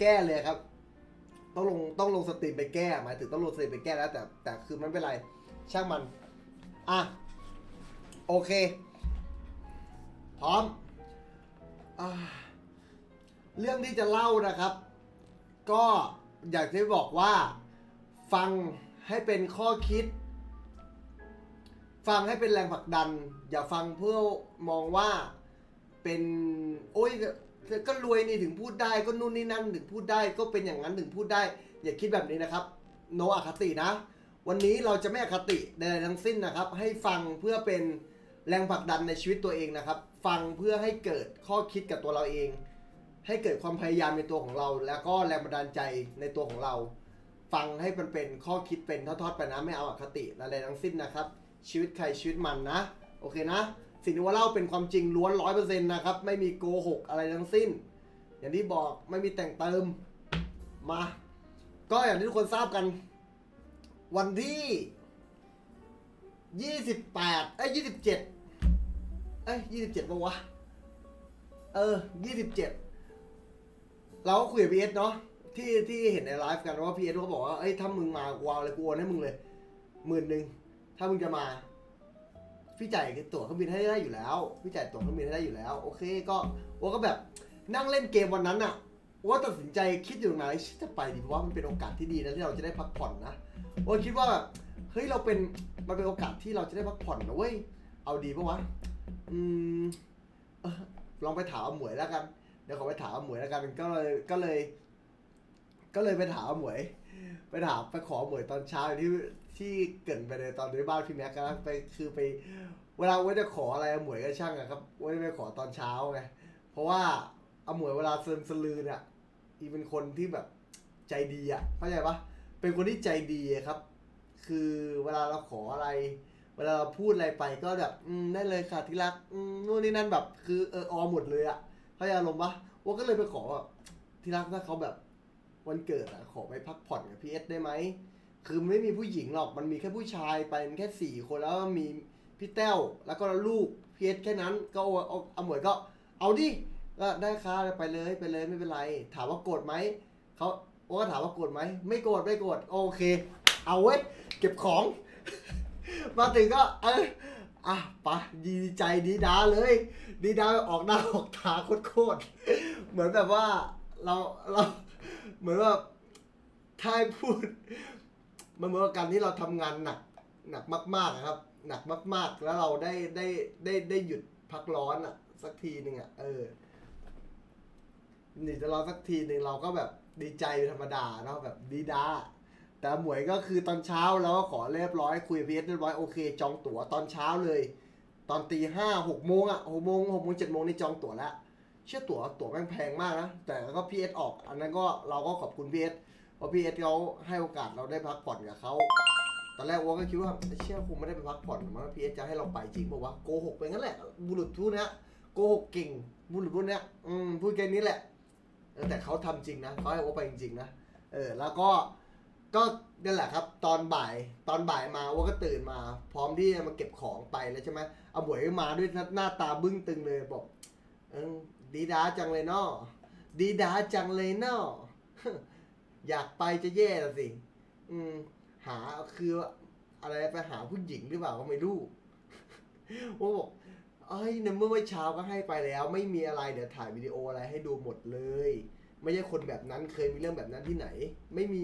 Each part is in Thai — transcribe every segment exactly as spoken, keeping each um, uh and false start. แก้เลยครับต้องลงต้องลงสตรีมไปแก้หมายถึงต้องลงสตรีมไปแก้แล้วแต่แต่คือมันไม่เป็นไรช่างมันอ่ะโอเคพร้อมอ่ะเรื่องที่จะเล่านะครับก็อยากจะบอกว่าฟังให้เป็นข้อคิดฟังให้เป็นแรงผลักดันอย่าฟังเพื่อมองว่าเป็นโอ้ยก็รวยนี่ถึงพูดได้ก็นู่นนี่นั่นถึงพูดได้ก็เป็นอย่างนั้นถึงพูดได้อย่าคิดแบบนี้นะครับโนอคตินะวันนี้เราจะไม่อคติใดๆทั้งสิ้นนะครับให้ฟังเพื่อเป็นแรงผลักดันในชีวิตตัวเองนะครับฟังเพื่อให้เกิดข้อคิดกับตัวเราเองให้เกิดความพยายามในตัวของเราแล้วก็แรงบันดาลใจในตัวของเราฟังให้มันเป็นข้อคิดเป็นทอดๆไปนะไม่เอาอคติอะไรทั้งสิ้นนะครับชีวิตใครชีวิตมันนะโอเคนะสิ่งที่ว่าเล่าเป็นความจริงล้วน ร้อยเปอร์เซ็นต์ นะครับไม่มีโกหกอะไรทั้งสิ้นอย่างที่บอกไม่มีแต่งเติมมาก็อย่างที่ทุกคนทราบกันวันที่ยี่สิบแปดเอ้ยยี่สิบเจ็ดเอ้ยยี่สิบเจ็ดป่ะวะเออยี่สิบเจ็ดเราก็คุยกับ พี เอส เนาะที่ที่เห็นในไลฟ์กันว่า พี เอส ก็บอกว่าเอ้ยถ้ามึงมากูเอาเลยกูโอนให้มึงเลย หมื่นหนึ่ง ถ้ามึงจะมาพี่จ่ายตั๋วเครื่องบินให้ได้อยู่แล้วพี่จ่ายตั๋วเครื่องบินให้ได้อยู่แล้วโอเคก็ว่าก็แบบนั่งเล่นเกมวันนั้นอะว่าตัดสินใจคิดอยู่ตรงไหนจะไปดิเพราะว่ามันเป็นโอกาสที่ดีนะที่เราจะได้พักผ่อนนะว่าคิดว่าแบบเฮ้ยเราเป็นมันเป็นโอกาสที่เราจะได้พักผ่อนนะเว้ยเอาดีปะวะอืมเออลองไปถามหมวยแล้วกันเดี๋ยวขอไปถามหมวยแล้วกันก็เลยก็เลยก็เลยไปถามหมวยไปถามไปขอหมวยตอนเช้าที่ที่เกิดไปในตอนที่บ้านพี่แม็กก็ไปคือไปเวลาว่าจะขออะไรหมวยก็ช่างอะครับว่าจะไปขอตอนเช้าไงเพราะว่าเอาหมวยเวลาเซิร์นสลือเนี่ยอีเป็นคนที่แบบใจดีอะเข้าใจปะเป็นคนที่ใจดีครับคือเวลาเราขออะไรเวลาเราพูดอะไรไปก็แบบอืมได้เลยค่ะที่รักอืมนู่นนี่นั่นแบบคือเอออหมดเลยอะเข้าใจอารมณ์ปะว่าก็เลยไปขอที่รักถ้าเขาแบบวันเกิดอะขอไปพักผ่อนกับพีเอสได้ไหมคือไม่มีผู้หญิงหรอกมันมีแค่ผู้ชายไปมันแค่สี่คนแล้วมีพี่แต้วแล้วก็ลูกพีเอสแค่นั้นก็เอาเอาหมวยก็เอาดิก็ได้ค่ะไปเลยไปเลยไม่เป็นไรถามว่าโกรธไหมเขาโอ้ก็ถามว่าโกรธไหมไม่โกรธไม่โกรธโอเคเอาเว้ยเก็บของ มาถึงก็เอออ่ะปะดีใจดีดาเลยดีดาออกหน้าออกตาโคตรโคตรเหมือนแบบว่าเราเราเหมือนว่าถ้าพูดมันเหมือนกันที่เราทำงานหนักหนักมากๆครับหนักมากๆแล้วเราได้ได้ได้ได้หยุดพักร้อนอ่ะสักทีหนึ่งอ่ะเออหนีจะรอสักทีหนึ่งเราก็แบบดีใจธรรมดาเนาะแบบดีดาแต่หมวยก็คือตอนเช้าแล้วก็ขอเรียบร้อยคุยเรียบร้อยโอเคจองตั๋วตอนเช้าเลยตอนตีห้าหกโมงอ่ะหกโมงหกโมงเจ็ดโมงนี่จองตั๋วแล้วเชื่อตั๋วตั๋วแม่งแพงมากนะแต่ก็พีเอสออกอันนั้นก็เราก็ขอบคุณพีเอสเพราะพีเอสเขาให้โอกาสเราได้พักผ่อนกับเขาตอนแรกวัวก็คิดว่าเชื่อคงไม่ได้ไปพักผ่อนมั้งพีเอสจะให้เราไปจริงบอกว่าโกหกไปงั้นแหละบุรุษผู้นี้โกหกเก่งบุรุษผู้นี้อืมพูดแค่นี้แหละแต่เขาทำจริงนะเขาให้วัวไปจริงๆนะเออแล้วก็ก็นั่นแหละครับตอนบ่ายตอนบ่ายมาวัวก็ตื่นมาพร้อมที่จะมาเก็บของไปแล้วใช่ไหมเอาหมวยมาด้วยหน้าตาบึ้งตึงเลยบอกเออดีด้าจังเลยเนาะดีด้าจังเลยเนาะอยากไปจะแย่ละสิอืมหาคืออะไรไปหาผู้หญิงหรือเปล่าก็ไม่รู้โอ้บอกเอ้ยในเมื่อวันเช้าก็ให้ไปแล้วไม่มีอะไรเดี๋ยวถ่ายวิดีโออะไรให้ดูหมดเลยไม่ใช่คนแบบนั้นเคยมีเรื่องแบบนั้นที่ไหนไม่มี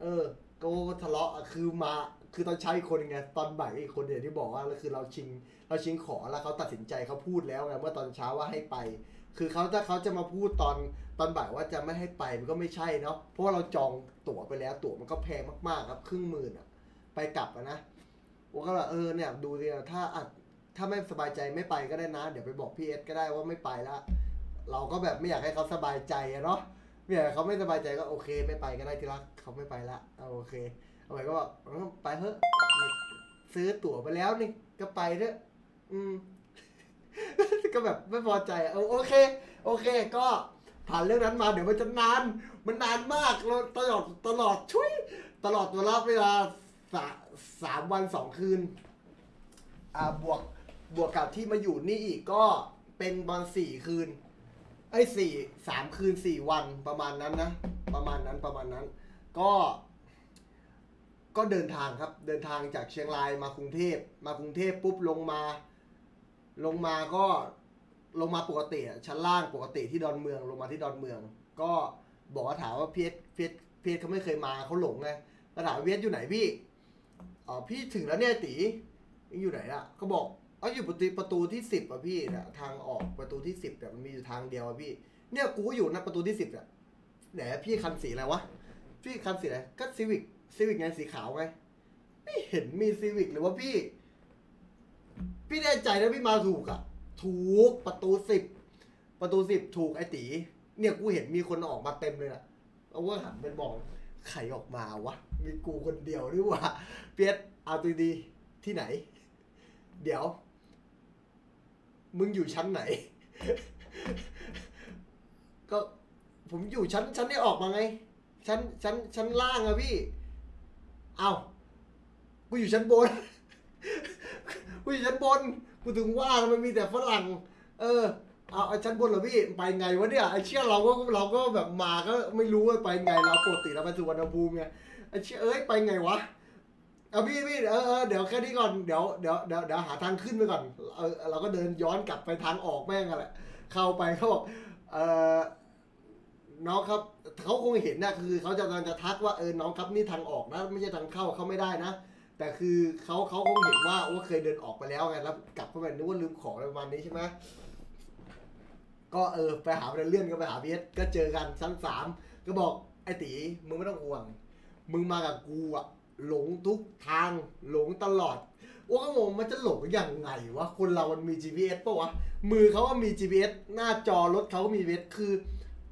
เออก็ทะเลาะคือมาคือตอนเช้าอีกคนไงตอนบ่ายอีกคนเนี่ยที่บอกว่าคือเราชิงเราชิงขอแล้วเขาตัดสินใจเขาพูดแล้วไงเมื่อตอนเช้าว่าให้ไปคือเขาถ้าเขาจะมาพูดตอนตอนบ่ายว่าจะไม่ให้ไปมันก็ไม่ใช่เนาะเพราะว่าเราจองตั๋วไปแล้วตั๋วมันก็แพงมากๆครับครึ่งหมื่นอะไปกลับนะว่าก็เออเนี่ยดูสิถ้าถ้าไม่สบายใจไม่ไปก็ได้นะเดี๋ยวไปบอกพี่เอสก็ได้ว่าไม่ไปละเราก็แบบไม่อยากให้เขาสบายใจเนาะไม่อยากเขาไม่สบายใจก็โอเคไม่ไปก็ได้ที่รักเขาไม่ไปละโอเคเอาไว้ก็ไปเถอะซื้อตั๋วไปแล้วนี่ก็ไปเถอะอืมก็แบบไม่พอใจเออโอเคโอเคก็ผ่านเรื่องนั้นมาเดี๋ยวมันจะนานมันนานมากเราตลอดตลอดช่วยตลอดเวลาเวลาสามวันสองคืนอ่าบวกบวกกับที่มาอยู่นี่อีกก็เป็นวันสี่คืน ไอ้สี่สามคืนสี่วันประมาณนั้นนะประมาณนั้นประมาณนั้นก็ก็เดินทางครับเดินทางจากเชียงรายมากรุงเทพมากรุงเทพปุ๊บลงมาลงมาก็ลงมาปกติชั้นล่างปกติที่ดอนเมืองลงมาที่ดอนเมืองก็บอกว่าถามว่าเพียรเพียรเพียรเขาไม่เคยมาเขาหลงไงก็ถามเพียรอยู่ไหนพี่อ๋อพี่ถึงแล้วเนี่ยตีอยู่ไหนอ่ะเขาบอกอ๋ออยู่ประตูที่สิบอ่ะพี่นะทางออกประตูที่สิบแต่มันมีอยู่ทางเดียวอ่ะพี่เนี่ยกูอยู่นะประตูที่สิบอ่ะไหนพี่คันสีอะไรวะพี่คันสีอะไรก็ซีวิกซีวิกไงสีขาวไงไม่เห็นมีซีวิกหรือว่าพี่พี่แน่ใจนะพี่มาถูกอ่ะถูกประตูสิบประตูสิบถูกไอ้ตีเนี่ยกูเห็นมีคนออกมาเต็มเลยนะเอาว่าหันไปมองใครออกมาวะมีกูคนเดียวด้วยวะเปียดเอาตัวดีที่ไหนเดี๋ยวมึงอยู่ชั้นไหนก็ผมอยู่ชั้นชั้นได้ออกมาไงชั้นชั้นชั้นล่างอะพี่เอากูอยู่ชั้นบนกูอยู่ชั้นบนกูถึงว่ามันมีแต่ฝรั่งเออเอาชั้นบนเหรอพี่ไปไงวะเนี่ยไอ้เชี่ยเราก็เราก็แบบมาก็ไม่รู้ว่าไปไงเราปกติเราไปสุวรรณภูมิไงไอ้เชี่ยเอ้ยไปไงวะเอาพี่พี่เออเดี๋ยวแค่นี้ก่อนเดี๋ยวเดี๋ยวเดี๋ยวเดี๋ยวหาทางขึ้นไปก่อนเออเราก็เดินย้อนกลับไปทางออกแม่งกันแหละเข้าไปเขาบอกเออน้องครับเขาคงเห็นนะคือเขาจะกำลังจะทักว่าเออน้องครับนี่ทางออกนะไม่ใช่ทางเข้าเขาไม่ได้นะแต่คือเขาเขาคงเห็นว่าว่าเคยเดินออกไปแล้วไงแล้วกลับเข้าไปนึกว่าลืมของอะไรประมาณนี้ใช่ไหมก็เออไปหาไปเลื่อนก็ไปหาพีเอสก็เจอกันชั้นสามก็บอกไอ้ตีมึงไม่ต้องห่วงมึงมากับกูอะหลงทุกทางหลงตลอดว่าก็งงมันจะหลงอย่างไงวะคนเรามันมี จี พี เอส ป่ะวะมือเขาว่ามี จี พี เอส หน้าจอรถเขาก็มี จี พี เอส คือ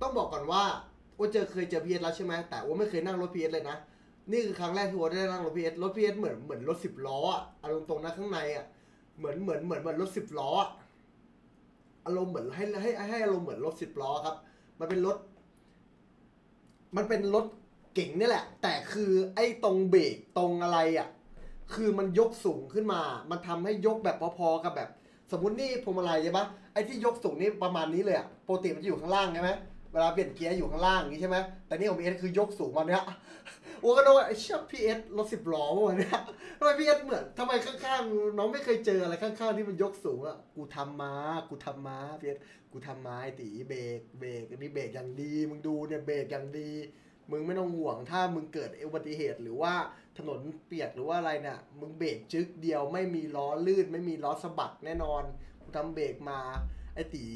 ต้องบอกก่อนว่าว่าเจอเคยเจอ พี เอส แล้วใช่ไหมแต่ว่าไม่เคยนั่งรถ พี เอส เลยนะนี่คือครั้งแรกที่ว่าได้นั่งรถ พี เอส รถ พี เอส เหมือนเหมือนรถสิบล้ออารมณ์ตรงนะข้างในอ่ะเหมือนเหมือนเหมือนเหมือนรถสิบล้ออารมณ์เหมือนให้ให้ให้อารมณ์เหมือนรถสิบล้อครับมันเป็นรถมันเป็นรถเก่งนี่แหละแต่คือไอ้ตรงเบรกตรงอะไรอ่ะคือมันยกสูงขึ้นมามันทำให้ยกแบบพอๆกับแบบสมมตินี่พวงมาลัยใช่ปะไอ้ที่ยกสูงนี่ประมาณนี้เลยอ่ะปกติมันจะอยู่ข้างล่างใช่ไหมเวลาเปลี่ยนเกียร์อยู่ข้างล่างอย่างนี้ใช่ไหมแต่นี่ของพีเอสคือยกสูงมาเนี้ยโอ้ก็โดนไอ้เชี่ยพีเอสรถสิบล้อมาเนี้ยทำไมพีเอสเหมือนทำไมข้างๆน้องไม่เคยเจออะไรข้างๆที่มันยกสูงอ่ะกูทำมากูทำมาพีเอสกูทำมาไอ้ตีเบรกเบรกนี่เบรกอย่างดีมึงดูเนี่ยเบรกอย่างดีมึงไม่ต้องห่วงถ้ามึงเกิดอุบัติเหตุหรือว่าถนนเปียกหรือว่าอะไรเนี่ยมึงเบรกจึ๊กเดียวไม่มีล้อลื่นไม่มีล้อสะบัดแน่นอนกูทำเบรกมาไอ้ตี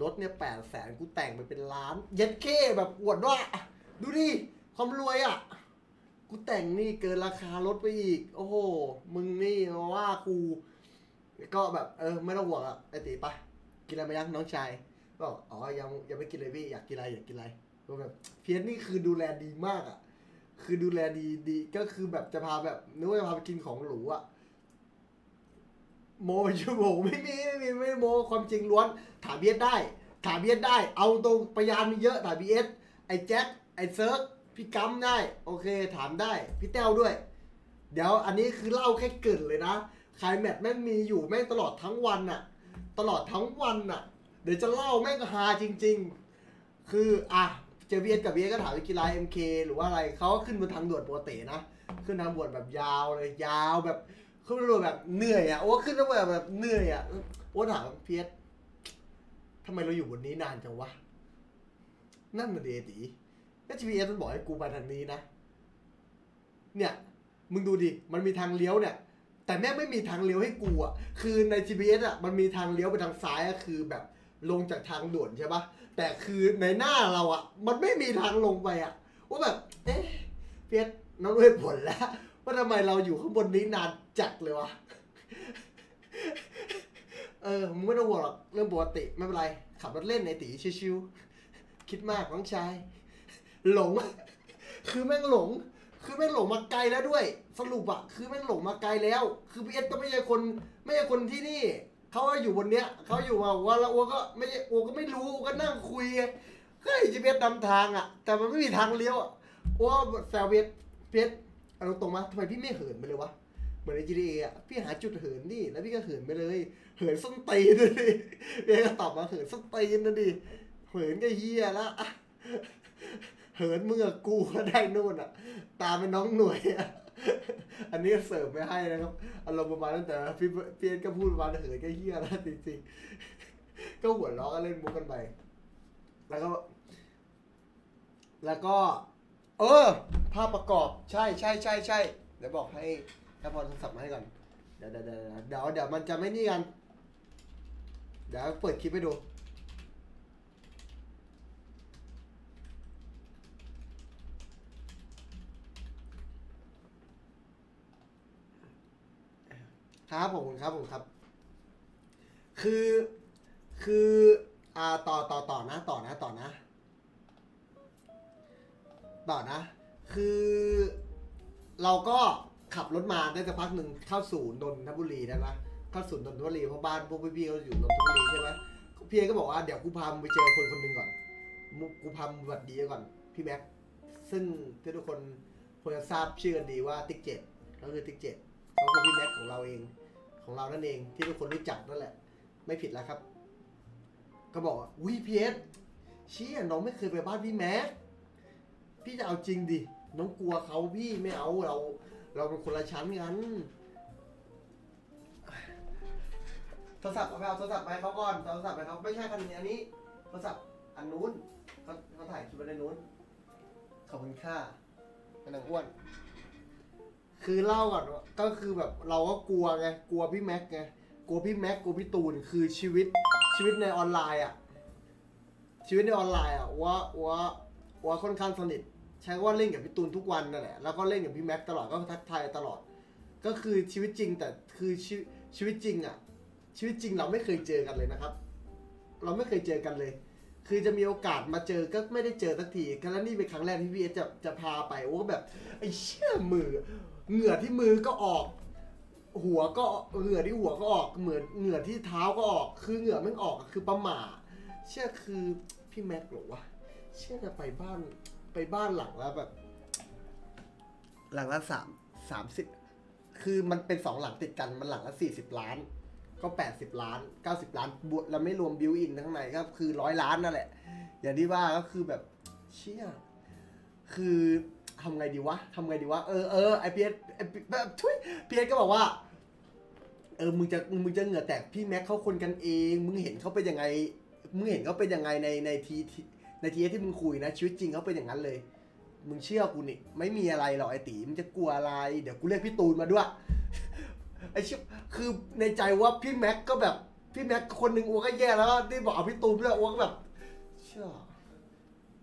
รถเนี่ยแปดแสนกูแต่งไปเป็นล้านเย็ดเข้แบบอวดว่าดูดิความรวยอ่ะกูแต่งนี่เกินราคารถไปอีกโอ้โหมึงนี่มาว่ากูก็แบบเออไม่ต้องห่วงอ่ะไอ้ตีไปกินอะไรมายังน้องชายก็อ๋อยังยังไม่กินเลยพี่อยากกินอะไรอยากกินอะไรแบบเพียสนี่คือดูแลดีมากอ่ะคือดูแลดีดีก็คือแบบจะพาแบบนึกว่าจะพาไปกินของหรูอ่ะโมชั่วโมงไม่มีไม่มีไม่โมความจริงล้วนถามเพียสได้ถามเพียสได้เอาตรงพยานมีเยอะถามพีเอสไอ้แจ็คไอ้เซิร์ฟพี่กัมได้โอเคถามได้พี่แต้วด้วยเดี๋ยวอันนี้คือเล่าแค่เกินเลยนะไคลแมทแม่งมีอยู่แม่งตลอดทั้งวันอ่ะตลอดทั้งวันอ่ะเดี๋ยวจะเล่าแม่งฮาจริงๆคืออ่ะเจอพีเอสกับพีเอสก็ถามกีฬาเอ็มเคหรือว่าอะไรเขาก็ขึ้นบนทางด่วนปกตินะขึ้นทางด่วนแบบยาวเลยยาวแบบขึ้นทางด่วนแบบเหนื่อยอ่ะโอ้ขึ้นทางด่วนแบบเหนื่อยอ่ะโอ้ถามพีเอสทำไมเราอยู่บนนี้นานจังวะนั่นมันเดตีก็จีพีเอสมันบอกให้กูไปทางนี้นะเนี่ยมึงดูดิมันมีทางเลี้ยวเนี่ยแต่แม่ไม่มีทางเลี้ยวให้กูอ่ะคือในจีพีเอสอ่ะมันมีทางเลี้ยวไปทางซ้ายก็คือแบบลงจากทางด่วนใช่ปะแต่คือในหน้าเราอ่ะมันไม่มีทางลงไปอ่ะว่าแบบเอ๊ะเพียสน้องด้วยผลแล้วว่าทำไมเราอยู่ข้างบนนี้นานจัดเลยวะเออมึงไม่ต้องห่วงหรอกเรื่องปกติไม่เป็นไรขับรถเล่นในตีชิวๆคิดมากน้องชายหลงคือแม่งหลงคือแม่งหลงมาไกลแล้วด้วยสรุปอ่ะคือแม่งหลงมาไกลแล้วคือพีเอสก็ไม่ใช่คนไม่ใช่คนที่นี่เขาอยู่บนเนี้ยเขาอยู่มาว่าแล้วอัวก็ไม่อัวก็ไม่รู้ก็นั่งคุยเฮ้ยจีเพียสนำทางอ่ะแต่มันไม่มีทางเลี้ยวอ่ะอัวแซวเพียสเพียสเอาตรงมาทำไมพี่ไม่เหินไปเลยวะเหมือนใน จี ที เอ อ่ะพี่หาจุดเหินนี่แล้วพี่ก็เหินไปเลยเหินส้นตีนเลยพี่ก็ตอบมาเหินส้นตีนนั่นดิ เหินก็เฮียแล้วเหินเมื่อกูก็ได้นู่นอ่ะตามเป็นน้องหน่วยอ่ะอันนี้เสิร์ฟไม่ให้นะครับอารมณ์ประมาณนั้นแต่พี่เพียนก็พูดประมาณเหินก็เฮียแล้วจริงๆก็หัวล้อก็เล่นมุกกันไปแล้วก็แล้วก็เออภาพประกอบใช่ใช่ใช่ใช่เดี๋ยวบอกให้ถ้าพอสับมาให้ก่อนเดี๋ยวเดี๋ยวเดี๋ยวเดี๋ยวมันจะไม่นี่กันเดี๋ยวเปิดคลิปให้ดูครับผมครับผมครับคือคืออ่าต่อต่อต่อนะต่อนะต่อนะต่อนะคือเราก็ขับรถมาได้สักพักหนึ่งเข้าสู่นนทบุรีได้ไหมเข้าสู่นนทบุรีเพราะบ้านพวกพี่ๆเขาอยู่นนทบุรีใช่ไหมพี่เอก็บอกว่าเดี๋ยวกูพามึงไปเจอคนคนหนึ่งก่อนกูพามึงหวัดดีก่อนพี่แม็กซึ่งทุกคนควรจะทราบชื่อกันดีว่าติ๊กเจ็ดก็คือติ๊กเจ็ดเขาคือพี่แม็กของเราเองของเรานั่นเองที่ทุกคนรู้จักนั่นแหละไม่ผิดแล้วครับก็บอกว่าอุ้ยพี่เอชี้น้องไม่เคยไปบ้านพี่แม็กพี่จะเอาจริงดิน้องกลัวเขาพี่ไม่เอาเราเราเป็นคนละชั้นงั้นโทรศัพท์เอาไปเอาโทรศัพท์ไปเขาก่อนโทรศัพท์ไปเขาไม่ใช่คันนี้อันนี้โทรศัพท์อันนู้นเขาเขาถ่ายคลิปในนู้นขอบคุณค่าเป็นหนังอ้วนคือเล่าก่อนก็คือแบบเราก็กลัวไงกลัวพี่แม็กไงกลัวพี่แม็กกลัวพี่ตูนคือชีวิตชีวิตในออนไลน์อ่ะชีวิตในออนไลน์อ่ะว่าว่าว่าค่อนข้างสนิทใช้ว่าเล่นกับพี่ตูนทุกวันนั่นแหละแล้วก็เล่นกับพี่แม็กตลอดก็ทักทายตลอดก็คือชีวิตจริงแต่คือชีวิตจริงอ่ะชีวิตจริงเราไม่เคยเจอกันเลยนะครับเราไม่เคยเจอกันเลยคือจะมีโอกาสมาเจอก็ไม่ได้เจอสักทีแล้วนี่เป็นครั้งแรกที่พี่จะจะพาไปโอ้แบบไอ้เชี่ยมือเหงื่อที่มือก็ออกหัวก็เหงื่อที่หัวก็ออกเหมือนเหงื่อที่เท้าก็ออกคือเหงื่อมันออกคือประหม่าเชี่ยคือพี่แม็กหรอวะเชี่ยจะไปบ้านไปบ้านหลังแล้วแบบหลังละสามสามสิบคือมันเป็นสองหลังติดกันมันหลังละสี่สิบล้านก็แปดสิบล้านเก้าสิบล้านบวกแล้วไม่รวมบิวอินทั้งในก็คือร้อยล้านนั่นแหละอย่างที่ว่าก็คือแบบเชี่ยคือทำไงดีวะทำไงดีวะเออเออไอพีเอสแบบทุยพีเอสก็บอกว่าเออมึงจะมึงจะเหงื่อแตกพี่แม็กเขาคนกันเองมึงเห็นเขาเป็นยังไงมึงเห็นเขาเป็นยังไงในในทีในทีที่มึงคุยนะชีวิตจริงเขาเป็นอย่างนั้นเลยมึงเชื่อกูนี่ไม่มีอะไรหรอกไอตีมึงจะกลัวอะไรเดี๋ยวกูเรียกพี่ตูนมาด้วยไอชิบคือในใจว่าพี่แม็กก็แบบพี่แม็กคนหนึ่งอ้วกก็แย่แล้วได้บอกเอาพี่ตูนด้วยอ้วกแบบเชื่อ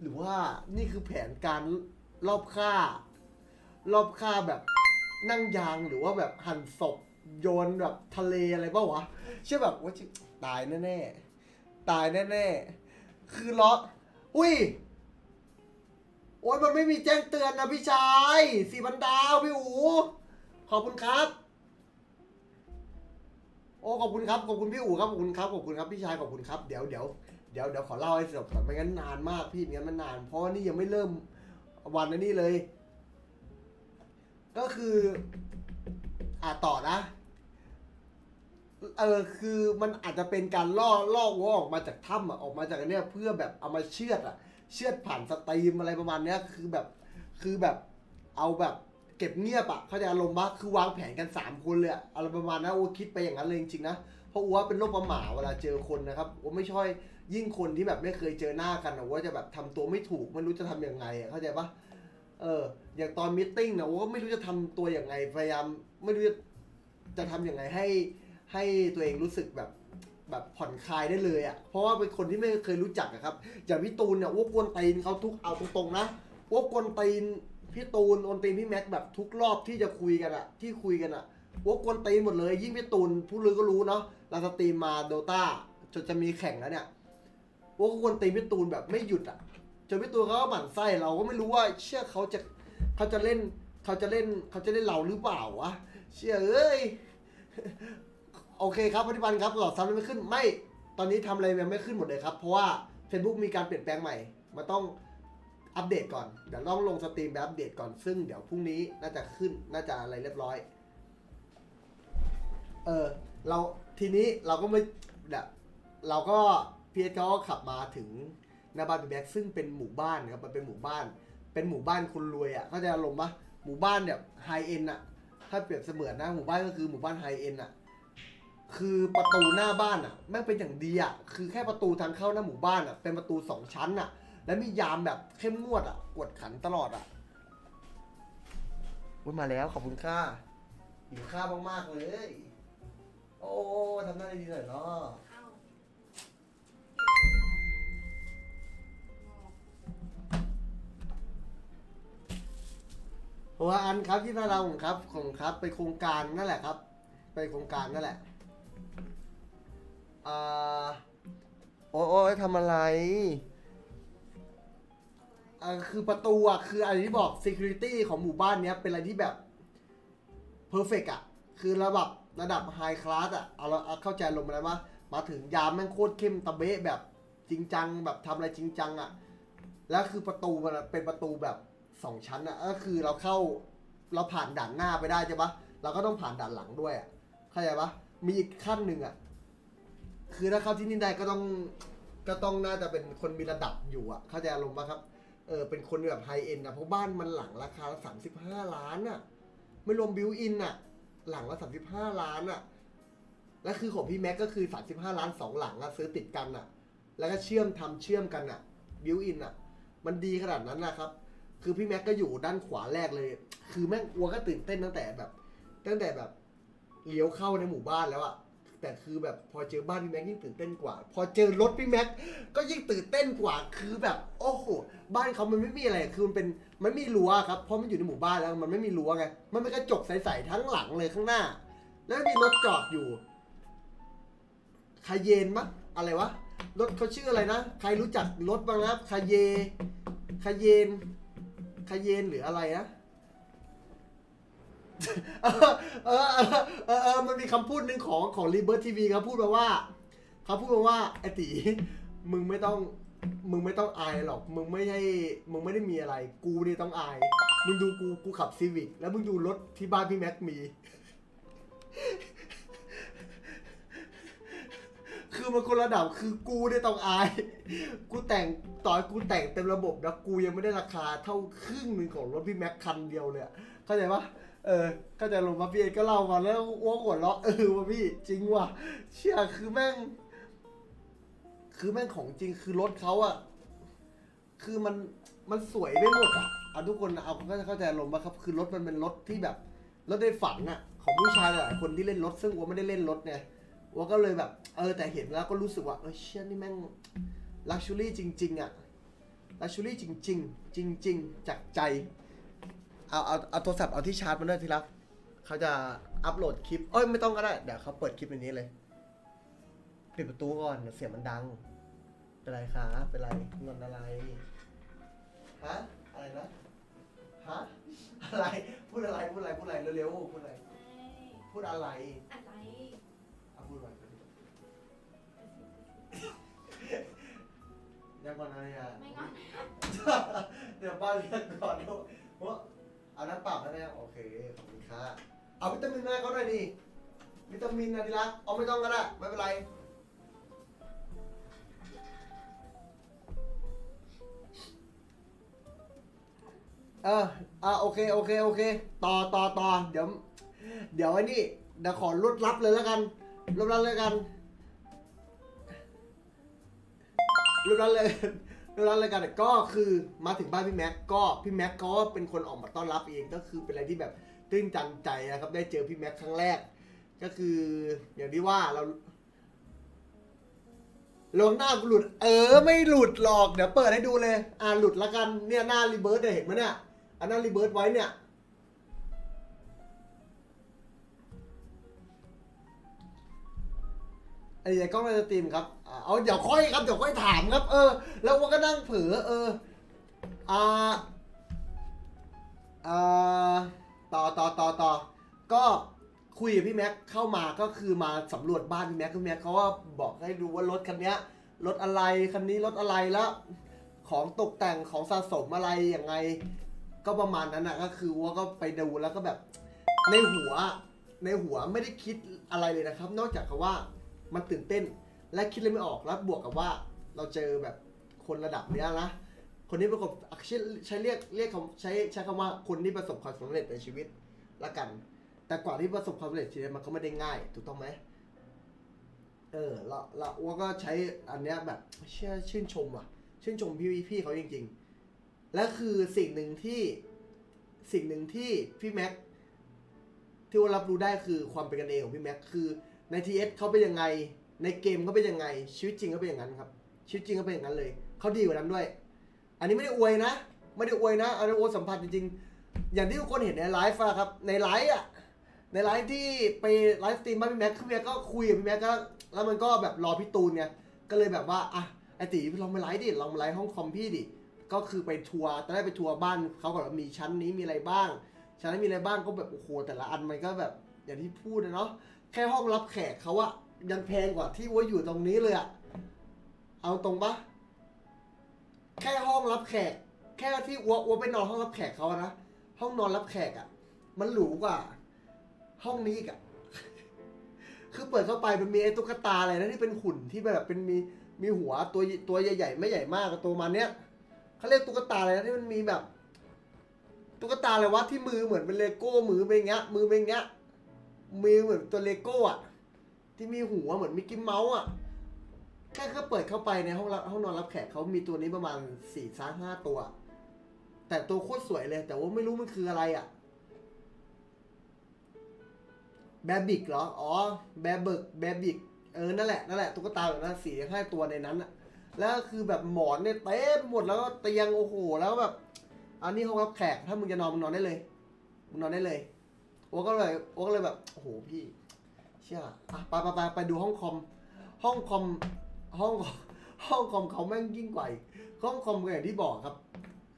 หรือว่านี่คือแผนการรอบฆ่ารอบฆ่าแบบนั่งยางหรือว่าแบบหั่นศพโยนแบบทะเลอะไรเปล่าวะเชื่อแบบว่าตายแน่ๆตายแน่ๆคือล้ออุ้ยโอ้ยมันไม่มีแจ้งเตือนนะพี่ชายสีบันดาวพี่อู๋ขอบคุณครับโอ้ขอบคุณครับขอบคุณพี่อู๋ครับขอบคุณครับขอบคุณครับพี่ชายขอบคุณครับเดี๋ยวเดี๋ยวเดี๋ยวเดี๋ยวขอเล่าให้จบก่อนไม่งั้นนานมากพี่งั้นมันนานเพราะนี่ยังไม่เริ่มวันนี้เลยก็คืออ่ะต่อนะเออคือมันอาจจะเป็นการล่อล่อวัวออกมาจากถ้ำอ่ะออกมาจากเนี้ยเพื่อแบบเอามาเชือดอ่ะเชือดผ่านสตรีมอะไรประมาณเนี้ยคือแบบคือแบบเอาแบบเก็บเงียบอ่ะเขาจะอารมณ์บ้าคือวางแผนกันสามคนเลยอะไรประมาณนั้นโอ้คิดไปอย่างนั้นเลยจริงๆนะเพราะว่าเป็นโรคประหม่าเวลาเจอคนนะครับโอ้ไม่ช่วยยิ่งคนที่แบบไม่เคยเจอหน้ากันนะว่าจะแบบทำตัวไม่ถูกไม่รู้จะทำยังไงเข้าใจปะเอออย่างตอนมิทติ้งนะว่าไม่รู้จะทำตัวอย่างไงพยายามไม่รู้จะจะทำยังไงให้ให้ตัวเองรู้สึกแบบแบบผ่อนคลายได้เลยอ่ะเพราะว่าเป็นคนที่ไม่เคยรู้จักครับอย่างพี่ตูนเนี่ยว่ากวนตีนเขาทุกเอาตรงๆนะว่ากวนตีนพี่ตูนกวนตีนพี่แม็กแบบทุกรอบที่จะคุยกันอ่ะที่คุยกันอ่ะว่ากวนตีนหมดเลยยิ่งพี่ตูนผู้รู้ก็รู้เนาะเราสตรีมมาโดต้าจนจะมีแข่งแล้วเนี่ยว่าควรตีพี่ตูนแบบไม่หยุดอ่ะจนพี่ตูนเขาก็หมั่นไส้เราก็ไม่รู้ว่าเชื่อเขาจะเขาจะเล่นเขาจะเล่นเขาจะเล่นเราหรือเปล่าวะเชื่อเอ้ยโอเคครับปัจจุบันครับหลอดซับไม่ขึ้นไม่ตอนนี้ทำอะไรยังไม่ขึ้นหมดเลยครับเพราะว่า Facebook มีการเปลี่ยนแปลงใหม่มันต้องอัปเดตก่อนเดี๋ยวลองลงสตรีมไปอัปเดตก่อนซึ่งเดี๋ยวพรุ่งนี้น่าจะขึ้นน่าจะอะไรเรียบร้อยเออเราทีนี้เราก็ไม่เดี๋ยวเราก็พีเอสเขาก็ขับมาถึง หน้าบ้านเป็นแบ็คซึ่งเป็นหมู่บ้านนะครับมันเป็นหมู่บ้านเป็นหมู่บ้านคนรวยอ่ะเข้าใจอารมณ์ปะหมู่บ้านแบบไฮเอ็นอ่ะถ้าเปรียบเสมือนนะหมู่บ้านก็คือหมู่บ้านไฮเอ็นอ่ะคือประตูหน้าบ้านอ่ะแม่งเป็นอย่างดีอ่ะคือแค่ประตูทางเข้าหน้าหมู่บ้านอ่ะเป็นประตูสองชั้นอ่ะและมียามแบบเข้มงวดอ่ะกวดขันตลอดอ่ะวุ้นมาแล้วขอบคุณค่าหิวข้าวมากๆเลยโอ้ทำหน้าดีๆหน่อยเนาะโอ้อันครับที่พาเราของครับของครับไปโครงการนั่นแหละครับไปโครงการนั่นแหละอ่าโอ้โอ้ทำอะไรอ่าคือประตูอ่ะคืออะไรที่บอก security ของหมู่บ้านเนี้ยเป็นอะไรที่แบบเพอร์เฟกต์อ่ะคือระดับระดับไฮคลาสอ่ะเอาเราเข้าใจลงมาแล้วว่ามาถึงยามแม่งโคตรเข้มตะเบะแบบจริงจังแบบทำอะไรจริงจังอ่ะแล้วคือประตูมันเป็นประตูแบบสองชั้นอ่ะก็คือเราเข้าเราผ่านด่านหน้าไปได้ใช่ปะเราก็ต้องผ่านด่านหลังด้วยอ่ะเข้าใจปะมีอีกขั้นหนึ่งอ่ะคือถ้าเข้าที่นี่ได้ก็ต้องก็ต้องน่าจะเป็นคนมีระดับอยู่อ่ะเข้าใจอารมณ์ปะครับเออเป็นคนแบบไฮเอ็นนะเพราะบ้านมันหลังราคาสามสิบห้าล้านอ่ะไม่รวมบิวอินอ่ะหลังละสามสิบห้าล้านอ่ะและคือของพี่แม็กก็คือสามสิบห้าล้านสองหลังอ่ะซื้อติดกันอ่ะแล้วก็เชื่อมทำเชื่อมกันอ่ะบิวอินอ่ะมันดีขนาดนั้นนะครับคือพี่แม็กก็อยู่ด้านขวาแรกเลยคือแม่งอัวก็ตื่นเต้นตั้งแต่แบบตั้งแต่แบบเลี้ยวเข้าในหมู่บ้านแล้วอ่ะแต่คือแบบพอเจอบ้านพี่แม็กยิ่งตื่นเต้นกว่าพอเจอรถพี่แม็กก็ยิ่งตื่นเต้นกว่าคือแบบโอ้โหบ้านเขามันไม่มีอะไรคือมันเป็นมันไม่มีรั้วครับเพราะมันอยู่ในหมู่บ้านแล้วมันไม่มีรั้วไงมันเป็นกระจกใสๆทั้งหลังเลยข้างหน้าแล้วมีรถจอดอยู่คาเยนมั้งอะไรวะรถเขาชื่ออะไรนะใครรู้จักรถบ้างครับคาเยคาเยนคาเยนหรืออะไรนะเออเออเออเออมันมีคำพูดหนึ่งของของ Rebirth ที วี เขาพูดมาว่าเขาพูดมาว่าไอ้ตีมึงไม่ต้องมึงไม่ต้องอายหรอกมึงไม่ใช่มึงไม่ได้มีอะไรกูเนี่ยต้องอายมึงดูกูกูขับซีวิกแล้วมึงดูรถที่บ้านพี่แม็กมีคือมันคนระดับคือกูเนี่ยต้องอายกูแต่งต่อยกูแต่งเต็มระบบแล้วกูยังไม่ได้ราคาเท่าครึ่งหนึ่งของรถพี่แม็กคันเดียวเลยเข้าใจปะเออเข้าใจลงมาพี่เอ็ดก็เล่ามาแล้วอ้วกหัวเราะเออวะพี่จริงว่ะเชื่อคือแม่งคือแม่งของจริงคือรถเขาอ่ะคือมันมันสวยไปหมดอ่ะเอาทุกคนเอาก็จะเข้าใจลงมาครับคือรถมันเป็นรถที่แบบรถในฝันอ่ะของผู้ชายหลายคนที่เล่นรถซึ่งอ้วไม่ได้เล่นรถไงอ้วก็เลยแบบเออแต่เห็นแล้วก็รู้สึกว่าเออเชื่อนี่แม่งลักชัวรี่จริงๆอ่ะลักชัวรี่จริงๆจริงๆจากใจเอาเอาเอาโทรศัพท์เอาที่ชาร์จมันด้วยทีละเขาจะอัพโหลดคลิปเอ้ยไม่ต้องก็ได้เดี๋ยวเขาเปิดคลิปในนี้เลยปิดประตูก่อนเดี๋ยวเสียงมันดังเป็นไรคะเป็นไรงอนอะไรฮะอะไรนะฮะอะไรพูดอะไรพูดอะไรพูดอะไรเร็วๆพูดอะไรพูดอะไรอะไรเอาพูดอะไรยังงอนอะไรอ่ะไม่งอนเดี๋ยวบ้านเรียกก่อนเดี๋ยวเอาน้ำปรับนะเนี่ยโอเคขอบคุณค่ะเอาวิตามินมาเขาหน่อยดิวิตามินนะทีละเอาไม่ต้องก็ได้ไม่เป็นไรเอออ่ะโอเคโอเคโอเคต่อต่อต่อเดี๋ยวเดี๋ยวไอ้นี่เดี๋ยวขอลดลับเลยแล้วกันลดลับเลยกันลดลับเลยแล้วรายการก็คือมาถึงบ้านพี่แม็กก็พี่แม็กเขาเป็นคนออกมาต้อนรับเองก็คือเป็นอะไรที่แบบตื่นตันใจนะครับได้เจอพี่แม็กครั้งแรกก็คืออย่างที่ว่าเราลงหน้าหลุดเออไม่หลุดหรอกเดี๋ยวเปิดให้ดูเลยอ่าหลุดละกันเนี่ยหน้ารีเบิร์ดเห็นไหมเนี่ยอันหน้ารีเบิร์ดไว้เนี่ยไอ้กล้องในสตรีมครับเอาเดี๋ยวค่อยครับเดี๋ยวค่อยถามครับเออแล้วว่าก็นั่งเผลอเอออ่าอ่าต่อต่อต่อต่อก็คุยกับพี่แม็กเข้ามาก็คือมาสำรวจบ้านพี่แม็กพี่แม็กเขาว่าบอกให้ดูว่ารถคันนี้รถอะไรคันนี้รถอะไรแล้วของตกแต่งของสะสมอะไรอย่างไงก็ประมาณนั้นนะก็คือว่าก็ไปดูแล้วก็แบบในหัวในหัวไม่ได้คิดอะไรเลยนะครับนอกจากคำว่ามันตื่นเต้นและคิดเลยไม่ออกแล้วบวกกับว่าเราเจอแบบค คนระดับเนี้ยนะคนที่ประสบใช้เรียกเรียกคำใช้ใช้คำว่าคนที่ประสบความสำเร็จในชีวิตละกันแต่กว่าที่ประสบความสำเร็จชีวิตมันก็ไม่ได้ง่ายถูกต้องไหมเออเราเราอ้วก็ใช้อันเนี้ยแบบเชื่อชื่นชมอ่ะชื่นชมพี่พี่เขาจริงๆและคือสิ่งหนึ่งที่สิ่งหนึ่งที่พี่แม็กที่ว่ารับรู้ได้คือความเป็นกันเองของพี่แม็กคือในทีเอสเขาเป็นยังไงในเกมเขาเป็นยังไงชีวิตจริงเขาเป็นอย่างนั้นครับชีวิตจริงเขาเป็นอย่างนั้นเลยเขาดีกว่านั้นด้วยอันนี้ไม่ได้อวยนะไม่ได้อวยนะอันนี้อวยสัมผัสจริงๆอย่างที่ทุกคนเห็นในไลฟ์อะครับในไลฟ์อะในไลฟ์ที่ไปไลฟ์สตรีมบ้านพี่แม็กพี่แม็กก็คุยกับพี่แม็กก็แล้วมันก็แบบรอพี่ตูนไงก็เลยแบบว่าอ่ะไอตีลองไปไลฟ์ดิลองไปไลฟ์ห้องคอมพี่ดิก็คือไปทัวร์ตอนแรกไปทัวร์บ้านเขาก่อนมีชั้นนี้มีอะไรบ้างชั้นนี้มีอะไรบ้างก็แบบโอ้โหแต่ละอันมันก็แบบอย่างที่พูดนะเนาะแค่ห้องรับแขกเขาอะยังแพงกว่าที่ว่าอยู่ตรงนี้เลยอะเอาตรงปะแค่ห้องรับแขกแค่ที่อัวอัวไปนอนห้องรับแขกเขาอะนะห้องนอนรับแขกอะมันหรูกว่าห้องนี้อีกอะคือเปิดเข้าไปมันมีไอ้ตุ๊กตาอะไรนะที่เป็นหุ่นที่แบบเป็นมีมีหัวตัวตัวใหญ่ๆไม่ใหญ่มากตัวมันเนี้ยเขาเรียกตุ๊กตาอะไรนะที่มันมีแบบตุ๊กตาอะไรวะที่มือเหมือนเป็นเลโก้มือเป็นอย่างเงี้ยมือเป็นอย่างเงี้ยมือเหมือนตัวเลโก้อะที่มีหัวเหมือนมิกกี้เมาส์อะแค่เขาเปิดเข้าไปในห้องห้องนอนรับแขกเขามีตัวนี้ประมาณสี่ซ้าห้าตัวแต่ตัวโคตรสวยเลยแต่ว่าไม่รู้มันคืออะไรอะแบบิกเหรออ๋อแบบิกแบบิกเออนั่นแหละนั่นแหละตุ๊กตาแบบนั้นสี่ห้าตัวในนั้นอะแล้วคือแบบหมอนเนี่ยเต็มหมดแล้วเตียงโอ้โหแล้วแบบอันนี้ห้องรับแขกถ้ามึงจะนอนมึงนอนได้เลยมึงนอนได้เลยโอ้ก็เลยโอ้ก็เลยแบบโอ้โหพี่เชี่ยอ่ะไปไปไปไปดูห้องคอมห้องคอมห้องห้องคอมเขาแม่งยิ่งกว่าห้องคอมอย่างที่บอกครับ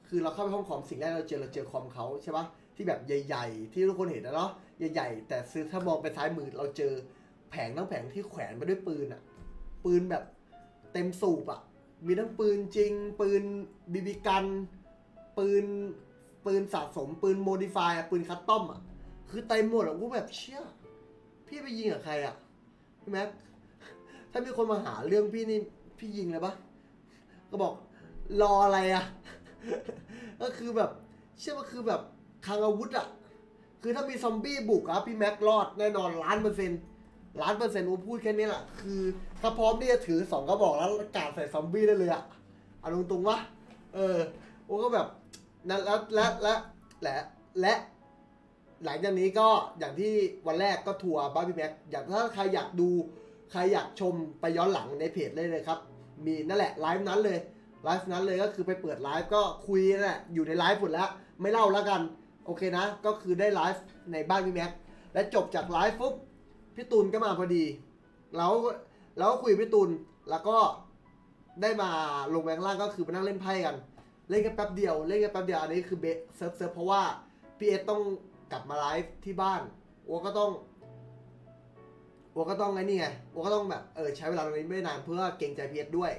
คือเราเข้าไปห้องคอมสิ่งแรกเราเจอเราเจอคอมเขาใช่ปะที่แบบใหญ่ๆที่ทุกคนเห็นนะเนาะใหญ่ๆแต่ซื้อถ้ามองไปซ้ายมือเราเจอแผงทั้งแผงที่แขวนไปด้วยปืนอะปืนแบบเต็มสูบอะมีทั้งปืนจริงปืนบีบีกันปืนปืนสะสมปืนโมดิฟายปืนคัสตอมอะคือเต็มหมดอะกูแบบเชี่ยพี่ไปยิงกับใครอะพี่แม็กถ้ามีคนมาหาเรื่องพี่นี่พี่ยิงเลยปะก็บอกรออะไรอะก็คือแบบเชื่อว่าคือแบบคลังอาวุธอะคือถ้ามีซอมบี้บุกอะพี่แม็กรอดแน่นอนล้านเปอร์เซ็นต์ล้านเปอร์เซ็นต์อูพูดแค่นี้แหละคือถ้าพร้อมที่จะถือสองกระบอกแล้วกาดใส่ซอมบี้ได้เลยอะเอาตรงๆวะเอออูก็แบบนั่นแล้วและและและและหลังจากนี้ก็อย่างที่วันแรกก็ทัวร์บ้านพี่แม็กอยากถ้าใครอยากดูใครอยากชมไปย้อนหลังในเพจเลยเลยครับมีนั่นแหละไลฟ์นั้นเลยไลฟ์นั้นเลยก็คือไปเปิดไลฟ์ก็คุยนั่นแหละอยู่ในไลฟ์หมดแล้วไม่เล่าแล้วกันโอเคนะก็คือได้ไลฟ์ในบ้านพี่แม็กและจบจากไลฟ์ปุ๊บพี่ตูนก็มาพอดีแล้วแล้วคุยพี่ตูนแล้วก็ได้มาลงแบงค์ล่างก็คือไปนั่งเล่นไพ่กันเล่นกันแป๊บเดียวเล่นกันแป๊บเดียวอันนี้คือเบสเซิร์ฟเซิร์ฟเพราะว่าพี่เอสต้องกลับมาไลฟ์ที่บ้านอัวก็ต้องอัวก็ต้องไงนี่ไงอัวก็ต้องแบบเออใช้เวลาตรงนี้ไม่นานเพื่อเกรงใจพี่เอสด้วย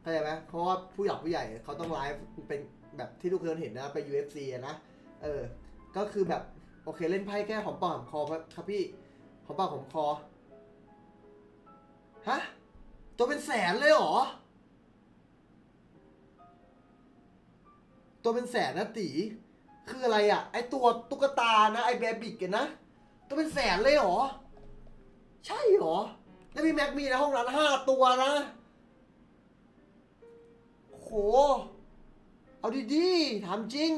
เข้าใจไหมเพราะว่าผู้หลักผู้ใหญ่เขาต้องไลฟ์เป็นแบบที่ทุกคนเห็นนะไป ยู เอฟ ซี นะเออก็คือแบบโอเคเล่นไพ่แค่หอมปากหอมคอครับพี่หอมปากหอมคอฮะตัวเป็นแสนเลยเหรอตัวเป็นแสนนะตีคืออะไรอ่ะไอตัวตุ๊กตานะไอแบบิกกันนะตัวเป็นแสนเลยเหรอใช่เหรอแล้วพี่แม็กมีในห้องร้านห้าตัวนะโหเอาดีๆถามจริง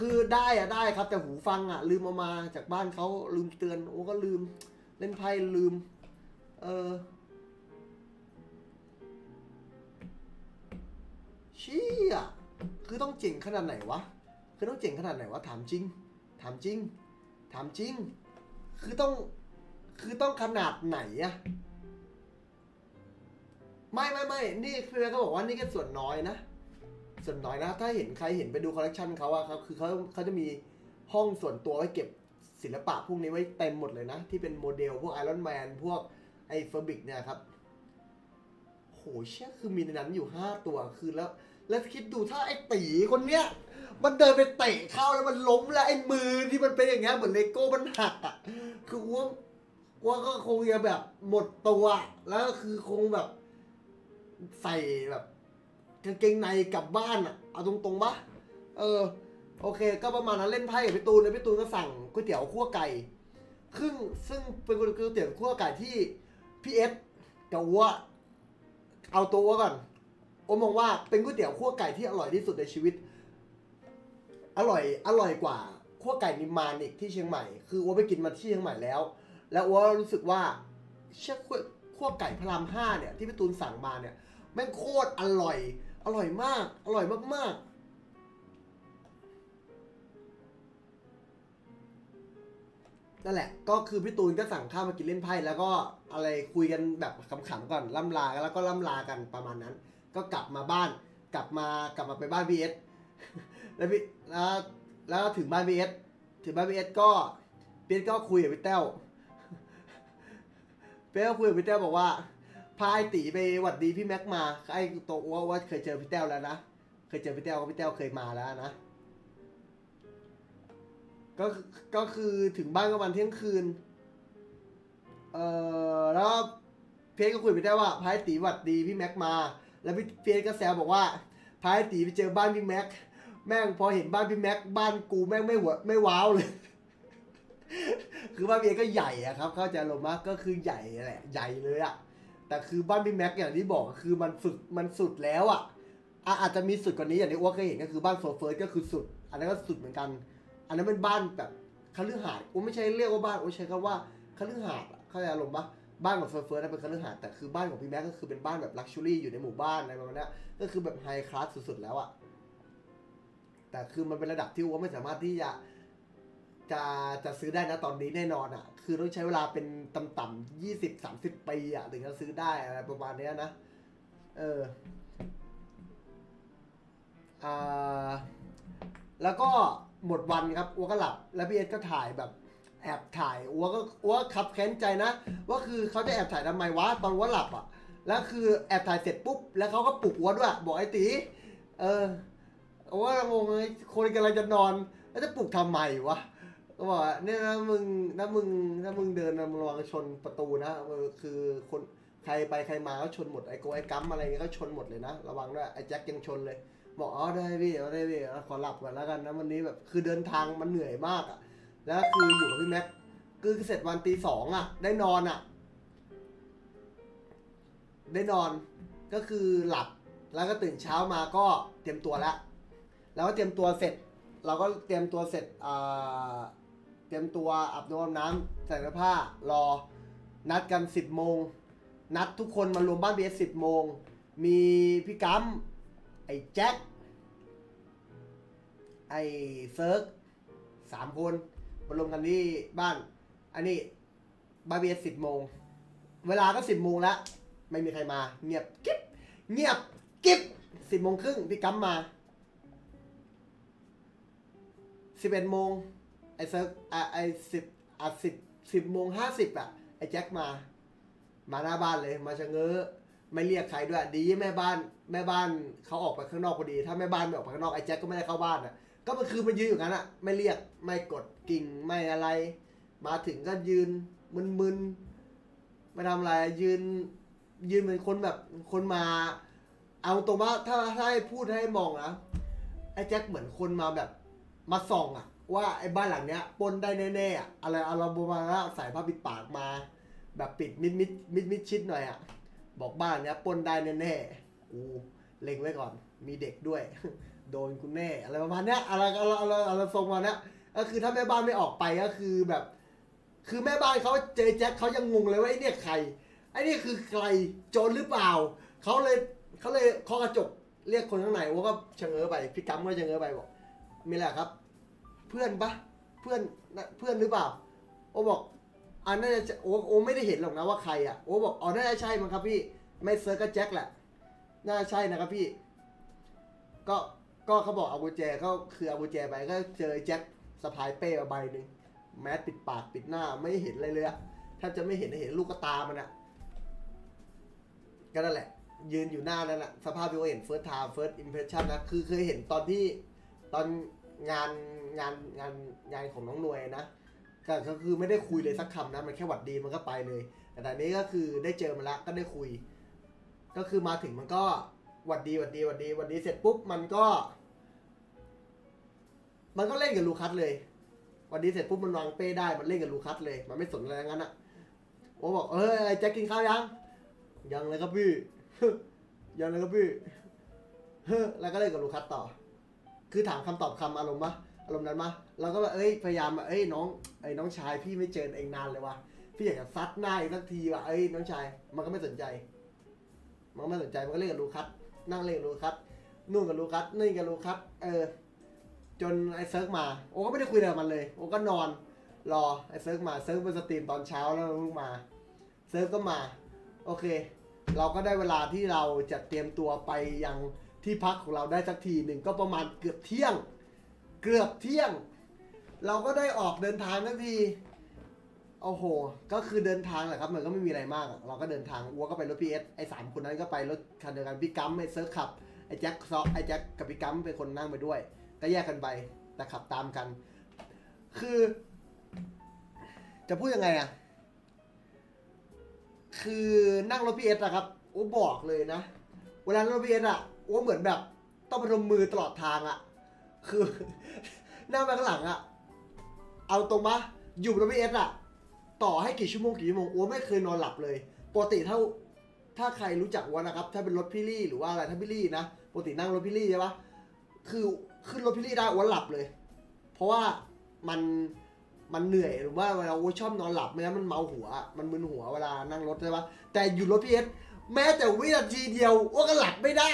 คือได้อะได้ครับแต่หูฟังอะลืมเอามาจากบ้านเขาลืมเตือนโอ้ก็ลืมเล่นไพ่ลืมเออเชี่ยคือต้องเจ๋งขนาดไหนวะคือต้องเจ๋งขนาดไหนวะถามจริงถามจริงถามจริงคือต้องคือต้องขนาดไหนอะไม่ไม่ไม่นี่พี่แม็กเขาบอกว่านี่แค่ส่วนน้อยนะส่วนน้อยนะถ้าเห็นใครเห็นไปดูคอลเลกชันเขาอะครับคือเขาเขาจะมีห้องส่วนตัวไว้เก็บศิลปะพวกนี้ไว้เต็มหมดเลยนะที่เป็นโมเดลพวกไอรอนแมนพวกไอเฟอร์บิกเนี่ยครับโหเชี่ยคือมีในนั้นอยู่ห้าตัวคือแล้วแล้วคิดดูถ้าไอตีคนเนี้ยมันเดินไปเตะเข้าแล้วมันล้มแล้วไอมือที่มันเป็นอย่างเงี้ยเหมือนเลโก้มันหักอะคือว่าว่าก็คงจะแบบหมดตัวแล้วคือคงแบบ ใส่แบบกางเกงในกลับบ้านอ่ะเอาตรงๆปะเออโอเคก็ประมาณนั้นเล่นไพ่กับพี่ตูนแล้วพี่ตูนก็สั่งก๋วยเตี๋ยวคั่วไก่ครึ่งซึ่งเป็นก๋วยเตี๋ยวคั่วไก่ที่พี่เอสกับวัวเอาตัววัวก่อนโอมองว่าเป็นก๋วยเตี๋ยวคั่วไก่ที่อร่อยที่สุดในชีวิตอร่อยอร่อยกว่าคั่วไก่นิมมานอีกที่เชียงใหม่คือวัวไปกินมาที่เชียงใหม่แล้วแล้ววัวรู้สึกว่าเชี่ยคั่วไก่พระรามห้าเนี่ยที่พี่ตูนสั่งมาเนี่ยแม่งโคตรอร่อยอร่อยมากอร่อยมากๆนั่นแหละก็คือพี่ตูนก็สั่งข้าวมากินเล่นไพ่แล้วก็อะไรคุยกันแบบขำๆก่อนล่ำลากันแล้วก็ล่ำลากันประมาณนั้นก็กลับมาบ้านกลับมากลับมาไปบ้านพีเอสแล้วพี่แล้วแล้วถึงบ้านพีเอสถึงบ้านพีเอสก็พีเอสก็คุยกับพี่เต้าพีเอสก็คุยกับพี่เต้าบอกว่าพาไอตีไปหวัดดีพี่แม็กมาไอตัวอ้วนเคยเจอพี่เต้าแล้วนะเคยเจอพี่เต้าก็พี่เต้าเคยมาแล้วนะก็ก็คือถึงบ้านก็วันเที่ยงคืนเอ่อแล้วเพียรก็คุยไปได้ว่าพายตีหวัดดีพี่แม็กมาแล้วพี่เพียรก็แซวบอกว่าพายตีไปเจอบ้านพี่แม็กแม่งพอเห็นบ้านพี่แม็กบ้านกูแม่งไม่หัวไม่ว้าวเลยคือบ้านเพียรก็ใหญ่อะครับเข้าใจลงมากก็คือใหญ่แหละใหญ่เลยอะแต่คือบ้านพี่แม็กอย่างที่บอกคือมันสุดมันสุดแล้วอะอาจจะมีสุดกว่านี้อย่างที่อ้วกเคยเห็นก็คือบ้านโซเฟิร์สก็คือสุดอันนั้นก็สุดเหมือนกันอันนั้นเป็นบ้านแบบคฤหาสน์โอ้ไม่ใช่เรียกว่าบ้านโอ้ใช้คำว่าคฤหาสน์เข้าใจอารมณ์ปะบ้านของเฟิร์สเฟิร์สเป็นคฤหาสน์แต่คือบ้านของพี่แม็กก็คือเป็นบ้านแบบลักชัวรี่อยู่ในหมู่บ้านอะไรประมาณนี้ก็คือแบบไฮคลาสสุดๆแล้วอะแต่คือมันเป็นระดับที่ว่าไม่สามารถที่จะจะจะซื้อได้นะตอนนี้แน่นอนอะคือต้องใช้เวลาเป็นต่ำๆยี่สิบสามสิบปีอะถึงจะซื้อได้อะไรประมาณนี้นะเอออ่าแล้วก็หมดวันครับอัวก็หลับแล้วพี่เอสก็ถ่ายแบบแอบถ่ายอัวก็อัวขับแค้นใจนะว่าคือเขาจะแอบถ่ายทำไมวะตอนอัวหลับอ่ะแล้วคือแอบถ่ายเสร็จปุ๊บแล้วเขาก็ปลุกอัวด้วยบอกไอ้ตีเอออัวงงเลยคนกำลังจะนอนแล้วจะปลุกทำไมวะก็บอกเนี่ยนะมึงนะมึงถ้ามึงเดินระวังชนประตูนะคือคนใครไปใครมาเขาชนหมดไอ้โกไอ้กั๊มอะไรเงี้ยเขาชนหมดเลยนะระวังด้วยไอ้แจ็คยังชนเลยบอกอ๋อได้พี่เอาได้พี่ขอหลับก่อนแล้วกันนะวันนี้แบบคือเดินทางมันเหนื่อยมากอ่ะแล้วคืออยู่กับพี่แม็กคือเสร็จวันตีสองอ่ะได้นอนอ่ะได้นอนก็คือหลับแล้วก็ตื่นเช้ามาก็เตรียมตัวแล้วแล้วก็เตรียมตัวเสร็จเราก็เตรียมตัวเสร็จอ่าเตรียมตัวอาบน้ำอาบน้ำใส่เสื้อผ้ารอนัดกันสิบโมงนัดทุกคนมารวมบ้านพีเอสสิบโมงมีพี่กั๊มไอ้แจ็คไอ้เซิร์กสามคนมารวมกันที่บ้านอันนี้บาร์บีเอสสิบโมงเวลาก็สิบโมงแล้วไม่มีใครมาเงียบกิ๊บเงียบกิ๊บสิบโมงครึ่งพี่กั๊มมาสิบเอ็ดโมงไอ้เซิร์กอ่ะไอ้สิบอ่ะสิบสิบโมงห้าสิบอ่ะไอ้แจ็คมามาหน้าบ้านเลยมาชะเง้อไม่เรียกใครด้วยดีแม่บ้านแม่บ้านเขาออกไปข้างนอกพอดีถ้าแม่บ้านไม่ออกไปข้างนอกไอ้แจ็คก็ไม่ได้เข้าบ้านอ่ะก็มันคือมันยืนอยู่งั้นอ่ะไม่เรียกไม่กดกิ่งไม่อะไรมาถึงก็ยืนมึนๆไม่ทำอะไรยืนยืนเหมือนคนแบบคนมาเอาตรงว่าถ้าให้พูดให้มองนะไอ้แจ็คเหมือนคนมาแบบมาส่องอ่ะว่าไอ้บ้านหลังเนี้ยปนได้แน่ๆอะไรเอาเราประมาณว่าใส่ผ้าปิดปากมาแบบปิดมิดมิดมิดมิดชิดหน่อยอ่ะบอกบ้านเนี้ยปนได้แน่ๆกูเล็งไว้ก่อนมีเด็กด้วยโดนกูแน่อะไรประมาณเนี้ยอะไรอะไรอะไรอะไรทรงมาเนี้ยก็คือถ้าแม่บ้านไม่ออกไปก็คือแบบคือแม่บ้านเขาเจอแจ็คเขายังงงเลยว่าไอ้เนี่ยใครไอ้นี่คือใครโจรหรือเปล่าเขาเลยเขาเลยเคาะกระจกเรียกคนข้างในว่าก็ชะเง้อไปพี่กั๊มก็ชะเง้อไปบอกมีอะไรครับเพื่อนปะเพื่อนเพื่อนหรือเปล่าโอบอกอันน่าจะโอ้โอไม่ได้เห็นหรอกนะว่าใครอ่ะโอบอกอ๋อน่าจะใช่มั้งครับพี่ไม่เซิร์ชก็แจ็คแหละน่าใช่นะครับพี่ก็ก็เขาบอกเอากุญแจก็คือเอากุญแจไปก็เจอแจ็คสะพายเป้มาใบหนึ่งแมสปิดปากปิดหน้าไม่เห็นอะไรเลยอะแทบจะไม่เห็นเห็นลูกตามันอะก็นั่นแหละยืนอยู่หน้านั่นแหละสภาพที่เราเห็นเฟิร์สไทม์เฟิร์สอิมเพรสชั่นนะคือเคยเห็นตอนที่ตอนงานงานงานงานของน้องนวยนะก็คือไม่ได้คุยเลยสักคำนะมันแค่หวัดดีมันก็ไปเลยแต่ตอนนี้ก็คือได้เจอมันละก็ได้คุย ก็คือมาถึงมันก็หวัดดีหวัดดีหวัดดีหวัดดีเสร็จปุ๊บมันก็มันก็เล่นกับลูคัสเลยหวัดดีเสร็จปุ๊บมันวางเป้ได้มันเล่นกับลูคัสเลยมันไม่สนอะไรงั้นอ่ะโอ้บอกเออไอ้แจ็คกินข้าวยังยังเลยครับพี่ยังเลยครับพี่แล้วก็เล่นกับลูคัสต่อคือถามคำตอบคำอารมณ์ปะอารมณ์นั้นปะเราก็แบบเอ้ยพยายามเอ้ยน้องไอ้น้องชายพี่ไม่เจอเองนานเลยว่ะพี่อยากจะซัดหน้าอีกสักทีว่ะเอ้ยน้องชายมันก็ไม่สนใจมันก็ไม่สนใจมันก็เล่นกับลูคัสนั่งเล่นกับลูคัสนู่นกับลูคัสนี่กับลูคัสเออจนไอ้เซิร์ฟมาโอ้ก็ไม่ได้คุยอะไรกับมันเลยโอ้ก็นอนรอไอ้เซิร์ฟมาเซิร์ฟเป็นสตรีมตอนเช้าแล้วลูกมาเซิร์ฟก็มาโอเคเราก็ได้เวลาที่เราจะเตรียมตัวไปยังที่พักของเราได้สักทีหนึ่งก็ประมาณเกือบเที่ยงเกือบเที่ยงเราก็ได้ออกเดินทางทันทีโอ้โหก็คือเดินทางแหละครับมันก็ไม่มีอะไรมากเราก็เดินทางอัวก็ไปรถพีเอสไอ้สามคนนั้นก็ไปรถคันเดียวกันพี่กั๊มไอ้เซิร์ฟขับไอ้แจ็คซอไอ้แจ็คกับพี่กั๊มเป็นคนนั่งไปด้วยก็แยกกันไปแต่ขับตามกันคือจะพูดยังไงอะคือนั่งรถพีเอสอะครับโอ้บอกเลยนะเวลานั่งรถพีเอสอะโอ้เหมือนแบบต้องพนมมือตลอดทางอะคือหน้าไปข้างหลังอะเอาตรงปะอยู่รถพีเอสอะต่อให้กี่ชั่วโมงกี่ชั่วโมงโอ้ไม่เคยนอนหลับเลยปกติถ้าถ้าใครรู้จักวะนะครับถ้าเป็นรถพี่ลี่หรือว่าอะไรถ้าพี่ลี่นะปกตินั่งรถพี่ลี่ใช่ปะคือขึ้นรถพี่ลี่ได้โอ้หลับเลยเพราะว่ามันมันเหนื่อยหรือว่าเวลาโอ้ชอบนอนหลับไม่งั้นมันเมาหัวมันมึนหัวเวลานั่งรถใช่ปะแต่อยู่รถพี่เอสแม้แต่วินาทีเดียวโอ้ก็หลับไม่ได้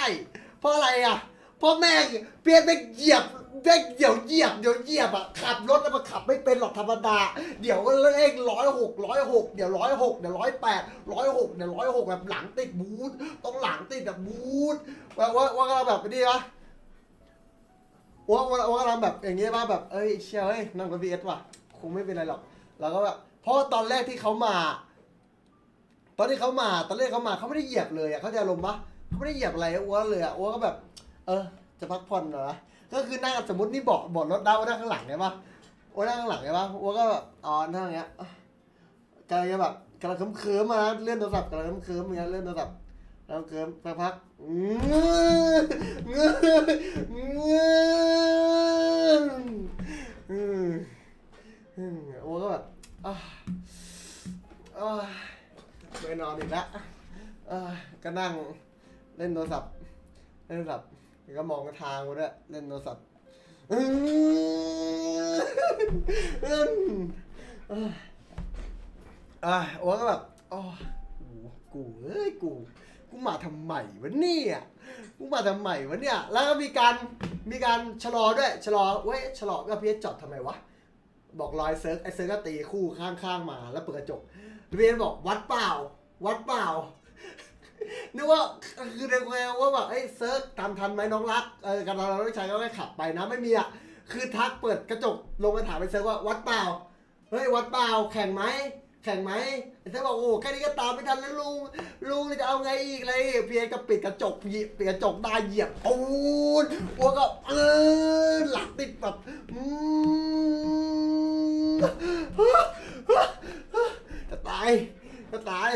เพราะอะไรอ่ะเพราะแม่งเพี้ยนไปเหยียบเด็กเดี๋ยวเหยียบเดี๋ยวเหยียบอ่ะขับรถแล้วมาขับไม่เป็นหรอกธรรมดาเดี๋ยวก็เลขร้อยหกร้อยหกเดี๋ยวร้อยหกเดี๋ยวร้อยแปดร้อยหกเดี๋ยวร้อยหกแบบหลังติดบูทต้องหลังติดแบบบูทว่าว่าว่าเราแบบนี้ปะว่าว่าเราแบบอย่างเงี้ยมาแบบเอ้ยเชียวเอ้ยนั่งรถบีเอสว่ะคงไม่เป็นไรหรอกเราก็แบบเพราะตอนแรกที่เขามาตอนที่เขามาตอนแรกเขามาเขาไม่ได้เหยียบเลยอ่ะเขาจะอารมณ์ปะเขาไม่ได้เหยียบอะไรอ้วนเลยอ่ะอ้วนก็แบบเออจะพักผ่อนเหรอก็คือนั่งสมมตินี่เบาะเบาะรถด้าวนั่งข้างหลังไงปะโอ้นั่งข้างหลังไงปะโอ้ก็แบบอ๋อนั่งอย่างเงี้ยกำลังจะแบบกำลังเคิร์มมาเลื่อนโทรศัพท์กำลังเคิร์มอย่างเงี้ยเลื่อนโทรศัพท์กำลังเคิร์มสักพักเงื้อเงื้อเงื้อโอ้ก็แบบอ๋ออ๋อไปนอนอีกแล้วก็นั่งเล่นโทรศัพท์เล่นโทรศัพท์ก็มองกระทางกูด้วยเล่นโทรศัพท์อ่ะโอ้ก็แบบอ๋อกูเอ้ยกูกูมาทำใหม่วะเนี่ยกูมาทำใหม่วะเนี่ยแล้วก็มีการมีการชะลอด้วยชะลอเว้ยชะลอก็พี่จอดทำไมวะบอกรอยเซิร์ฟไอเซิร์ฟก็ตีคู่ข้างๆมาแล้วเปิดกระจกพี่บอกวัดเปล่าวัดเปล่านึกว่าคือเด็กแววว่าแบบไอ้เซิร์ฟตามทันไหมน้องรักเออการเราไม่ใช่ก็แค่ขับไปนะไม่มีอ่ะคือทักเปิดกระจกลงมาถามไอ้เซิร์ฟว่าวัดเปล่าเฮ้ยวัดเปล่าแข่งไหมแข่งไหมไอ้เซิร์ฟบอกโอ้แค่นี้ก็ตามไม่ทันแล้วลุงลุงจะเอาไงอีกเลยเพียงก็ปิดกระจกหยิบปิดกระจกได้เหยียบปูนวัวก็เออหลักติดแบบอืมจะตายจะตาย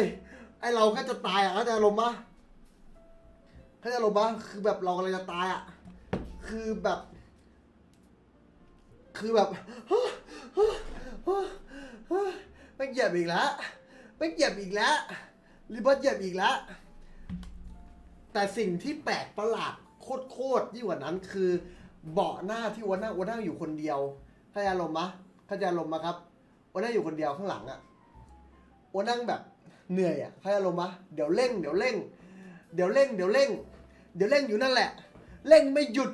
ไอเราแค่จะตายอ่ะเขาจะอารมณ์ปะเขาจะอารมณ์ปะคือแบบเรากำลังจะตายอ่ะคือแบบคือแบบไม่เหยียบอีกแล้วไม่เหยียบอีกแล้วรีบอทเหยียบอีกแล้วแต่สิ่งที่แปลกประหลาดโคตรๆยิ่งกว่านั้นคือเบาะหน้าที่วันนั่งวันนั่งอยู่คนเดียวเขาจะอารมณ์ปะเขาจะอารมณ์ปะครับวันนั่งอยู่คนเดียวข้างหลังอ่ะวันนั่งแบบเหนื่อยอ่ะเขาจะลงมาเดี๋ยวเร่งเดี๋ยวเร่งเดี๋ยวเร่งเดี๋ยวเร่งเดี๋ยวเร่งอยู่นั่นแหละเร่งไม่หยุด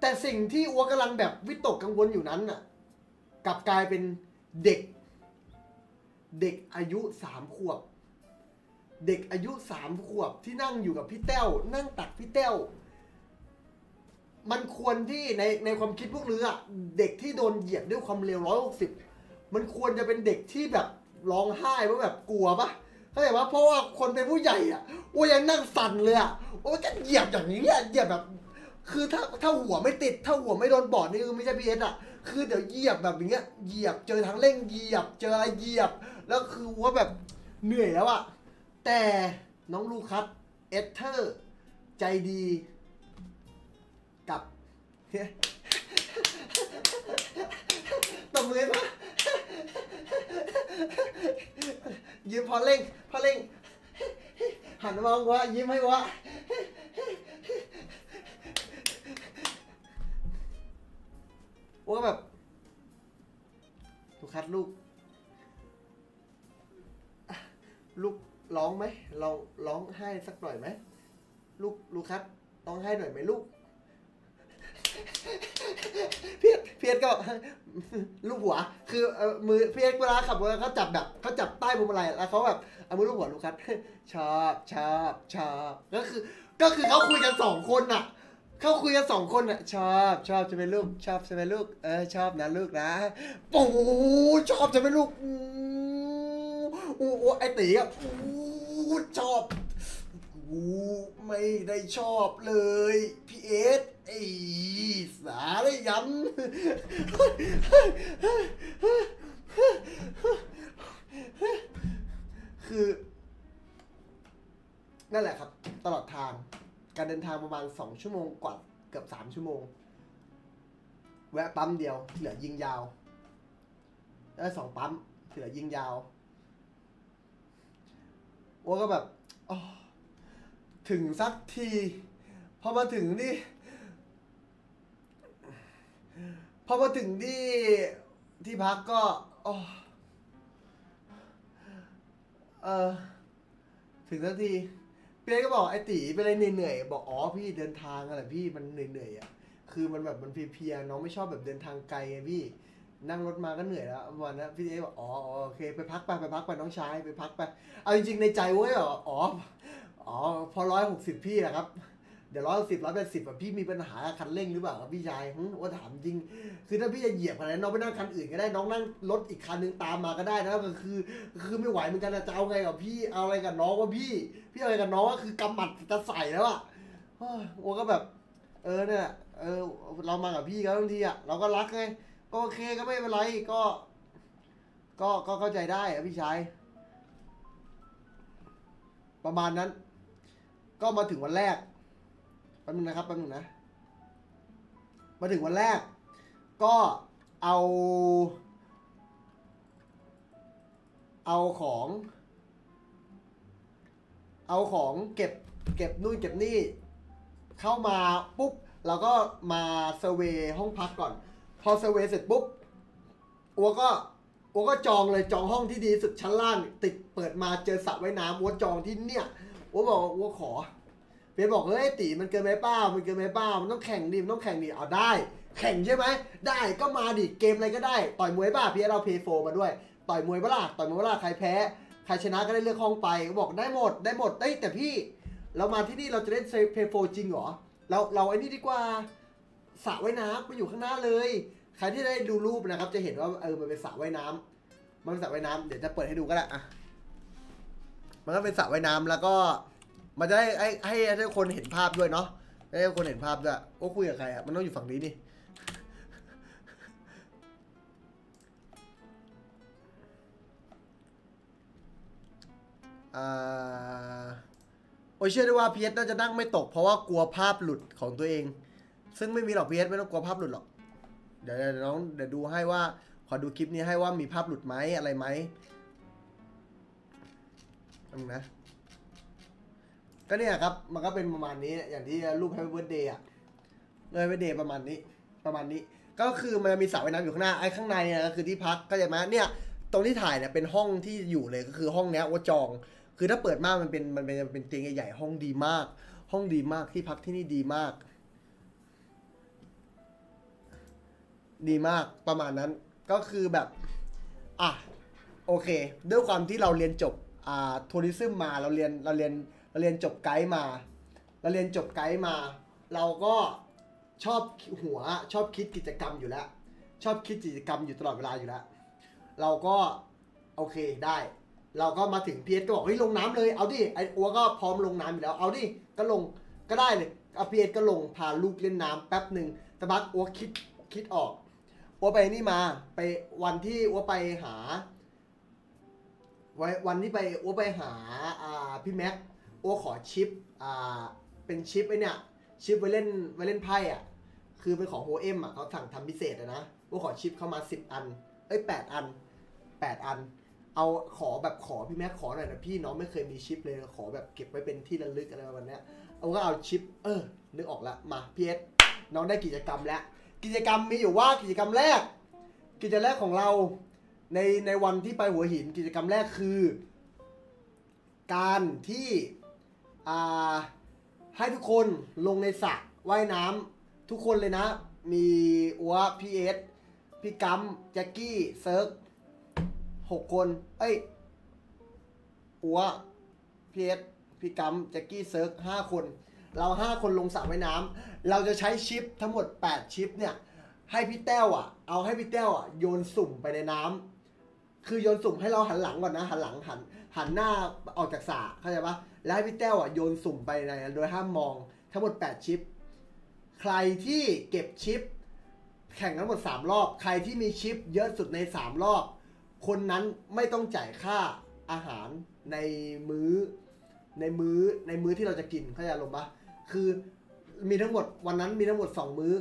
แต่สิ่งที่อัวกำลังแบบวิตกกังวลอยู่นั้นน่ะกลับกลายเป็นเด็กเด็กอายุสามขวบเด็กอายุสามขวบที่นั่งอยู่กับพี่เต้วนั่งตักพี่เต้วมันควรที่ในในความคิดพวกเรือเด็กที่โดนเหยียบด้วยความเร็วร้อยหกสิบมันควรจะเป็นเด็กที่แบบร้องไห้เพราะแบบกลัวปะเข้าใจปะเพราะว่าคนเป็นผู้ใหญ่อ่ะโอ้ยังนั่งสั่นเลยอ่ะโอ้จะเหยียบอย่างนี้เนี่ยเหยียบแบบคือถ้าถ้าหัวไม่ติดถ้าหัวไม่โดนบอดนี่คือไม่ใช่พีเอสอ่ะคือเดี๋ยวเหยียบแบบอย่างเงี้ยเหยียบเจอทางเร่งเหยียบเจออะไรเหยียบแล้วคือว่าแบบเหนื่อยแล้วอ่ะแต่น้องลูคัส เอสเธอร์ใจดีกับตบมือปะยิ้มพอเล่งพอเล่งหันมองวะยิ้มให้วะว่าแบบถูกคัดลูกลูกร้องไหมเราร้องไห้สักหน่อยไหมลูกลูกคัดร้องไห้หน่อยไหมลูกเพียรเพียรก็ลูกหัวคือมือเพียรเวลาขับรถเขาจับแบบเขาจับใต้พวงมาลัยแล้วเขาแบบเอามือลูกหัวลูกคัดชอบชอบชอบก็คือก็คือเขาคุยกันสองคนน่ะเขาคุยกันสองคนน่ะชอบชอบจะเป็นลูกชอบจะเป็นลูกเออชอบนะลูกนะโอ้ชอบจะเป็นลูกโอ้ไอตีอ่ะชอบกูไม่ได้ชอบเลยพี่เอสไอ้สาได้ย้ำคือนั่นแหละครับตลอดทางการเดินทางประมาณสองชั่วโมงกว่าเกือบสามชั่วโมงแวะปั๊มเดียวที่เหลือยิงยาวแล้วสองปั๊มที่เหลือยิงยาวโอ้ก็แบบถึงสักทีพอมาถึงนี่พอมาถึงที่ที่พักก็อ๋อเออถึงสักทีเปียก็บอกไอ้ตีเป็นอะไรเหนื่อยๆบอกอ๋อพี่เดินทางอะไรพี่มันเหนื่อยๆอ่ะคือมันแบบมันเพลียๆน้องไม่ชอบแบบเดินทางไกลไงพี่นั่งรถมาก็เหนื่อยแล้ววันนั้นพี่เอบอกอ๋อโอเคไปพักไปไปพักไปน้องชายไปพักไปเอาจริงๆในใจเว้ยอ๋ออ๋อพอร้อยหกสิบพี่แหละครับเดี๋ยวร้อยสิบร้อยแปดสิบแบบพี่มีปัญหาคันเร่งหรือเปล่าพี่ชายว่าถามจริงคือถ้าพี่จะเหยียบอะไรน้องไปนั่งคันอื่นก็ได้น้องนั่งรถอีกคันหนึ่งตามมาก็ได้นะก็คือคือไม่ไหวเหมือนกันจะเอาไงกับพี่เอาอะไรกับน้องว่าพี่พี่อะไรกับน้องก็คือกำหมัดจะใส่แล้วอ่ะโอ้ก็แบบเออเนี่ยเออเรามากับพี่กันบางทีอ่ะเราก็รักไงก็โอเคก็ไม่เป็นไรก็ก็ก็เข้าใจได้อะพี่ชายประมาณนั้นก็มาถึงวันแรกแป๊บนึงนะครับแป๊บนึงนะมาถึงวันแรกก็เอาเอาของเอาของเก็บเก็บนู่นเก็บนี่เข้ามาปุ๊บเราก็มาเซอร์เวย์ห้องพักก่อนพอเซอร์เวย์เสร็จปุ๊บอัวก็อัวก็จองเลยจองห้องที่ดีสุดชั้นล่างติดเปิดมาเจอสระว่ายน้ำอัวจองที่เนี่ยอัวบอกอัวขอเบนบอกเฮ้ยตีมันเกินไปเปล่ามันเกินไปเปล่ามันต้องแข่งดิมันต้องแข่งดิเอาได้แข่งใช่ไหมได้ก็มาดิเกมอะไรก็ได้ต่อยมวยป่ะพี่เราเพย์โฟมาด้วยต่อยมวยป่ะล่ะต่อยมวยป่ะล่ะใครแพ้ใครชนะก็ได้เลือกห้องไปบอกได้หมดได้หมดได้แต่พี่เรามาที่นี่เราจะเล่นเพย์โฟจริงเหรอเราเราไอ้นี่ดีกว่าสระว่ายน้ำมันอยู่ข้างหน้าเลยใครที่ได้ดูรูปนะครับจะเห็นว่าเออมันเป็นสระว่ายน้ำมันเป็นสระว่ายน้ำเดี๋ยวจะเปิดให้ดูก็ได้อะมันก็เป็นสระว่ายน้ำแล้วก็มันจะได้ให้ให้ทุกคนเห็นภาพด้วยเนาะให้ทุกคนเห็นภาพด้วยโอ้คุยกับใครอะมันต้องอยู่ฝั่งนี้ดิอ่าโอ้เชื่อได้ว่าเพียสน่าจะนั่งไม่ตกเพราะว่ากลัวภาพหลุดของตัวเองซึ่งไม่มีหรอกพีเอสไม่ต้องกลัวภาพหลุดหรอกเดี๋ยวน้องเดี๋ยวดูให้ว่าขอดูคลิปนี้ให้ว่ามีภาพหลุดไหมอะไรไหมนั่นนะก็เนี่ยครับมันก็เป็นประมาณนี้อย่างที่รูป Happy Birthday อ่ะ Happy Birthday ประมาณนี้ประมาณนี้ก็คือมันมีสระว่ายน้ำอยู่ข้างหน้าไอ้ข้างในนะก็คือที่พักก็จะมาเนี่ยตรงที่ถ่ายเนี่ยเป็นห้องที่อยู่เลยก็คือห้องเนี้ยว่าจองคือถ้าเปิดมากมันเป็นมันเป็นเป็นเตียงใหญ่ๆห้องดีมากห้องดีมากที่พักที่นี่ดีมากดีมากประมาณนั้นก็คือแบบอ่ะโอเคด้วยความที่เราเรียนจบอ่าทัวริซึมมาเราเรียนเราเรียนเราเรียนจบไกด์มาเราเรียนจบไกด์มาเราก็ชอบหัวชอบคิดกิจกรรมอยู่แล้วชอบคิดกิจกรรมอยู่ตลอดเวลาอยู่แล้วเราก็โอเคได้เราก็มาถึงพีเอสก็บอกเฮ้ยลงน้ำเลยเอาดิไออัวก็พร้อมลงน้ำอยู่แล้วเอาดิก็ลงก็ได้เลยเอาพีเอสก็ลงพาลูกเล่นน้ำแป๊บหนึ่งตะบักอัวคิดคิดออกอัวไปนี่มาไปวันที่อัวไปหาวันที่ไปอัวไปหาพี่แม็ก โอ้ขอชิปอ่าเป็นชิปไอ้เนี่ยชิปไว้เล่นไว้เล่นไพ่อ่ะคือเป็นของโฮเอ็มอ่ะเขาสั่งทำพิเศษนะโอ้ขอชิปเข้ามาสิบอันเอ้ยแปดอันแปดอันเอาขอแบบขอพี่แม็กขอหน่อยนะพี่น้องไม่เคยมีชิปเลยขอแบบเก็บไว้เป็นที่ระลึกอะไรประมาณนี้เอาก็เอาชิปเออนึกออกละมาพี่เอสน้องได้กิจกรรมแล้วกิจกรรมมีอยู่ว่ากิจกรรมแรกกิจกรรมแรกของเราในในวันที่ไปหัวหินกิจกรรมแรกคือการที่อ่าให้ทุกคนลงในสระว่ายน้ำทุกคนเลยนะมีอัวพี่เอสพี่กัมแจ็คกี้เซิร์กหกคนเอ้ยอัวพี่เอสพี่กัมแจ็คกี้เซิร์กห้าคนเราห้าคนลงสระว่ายน้ำเราจะใช้ชิปทั้งหมดแปดชิปเนี่ยให้พี่แต้วอ่ะเอาให้พี่แต้วอ่ะโยนสุ่มไปในน้ำคือโยนสุ่มให้เราหันหลังก่อนนะหันหลังหันหันหน้าออกจากสระเข้าใจปะแล้วให้พี่แต้วอ่ะโยนสุ่มไปในโดยห้ามมองทั้งหมดแปดชิปใครที่เก็บชิปแข่งทั้งหมดสามรอบใครที่มีชิปเยอะสุดในสามรอบคนนั้นไม่ต้องจ่ายค่าอาหารในมื้อในมื้อในมื้อที่เราจะกินเข้าใจลงปะคือมีทั้งหมดวันนั้นมีทั้งหมดสองมื้อ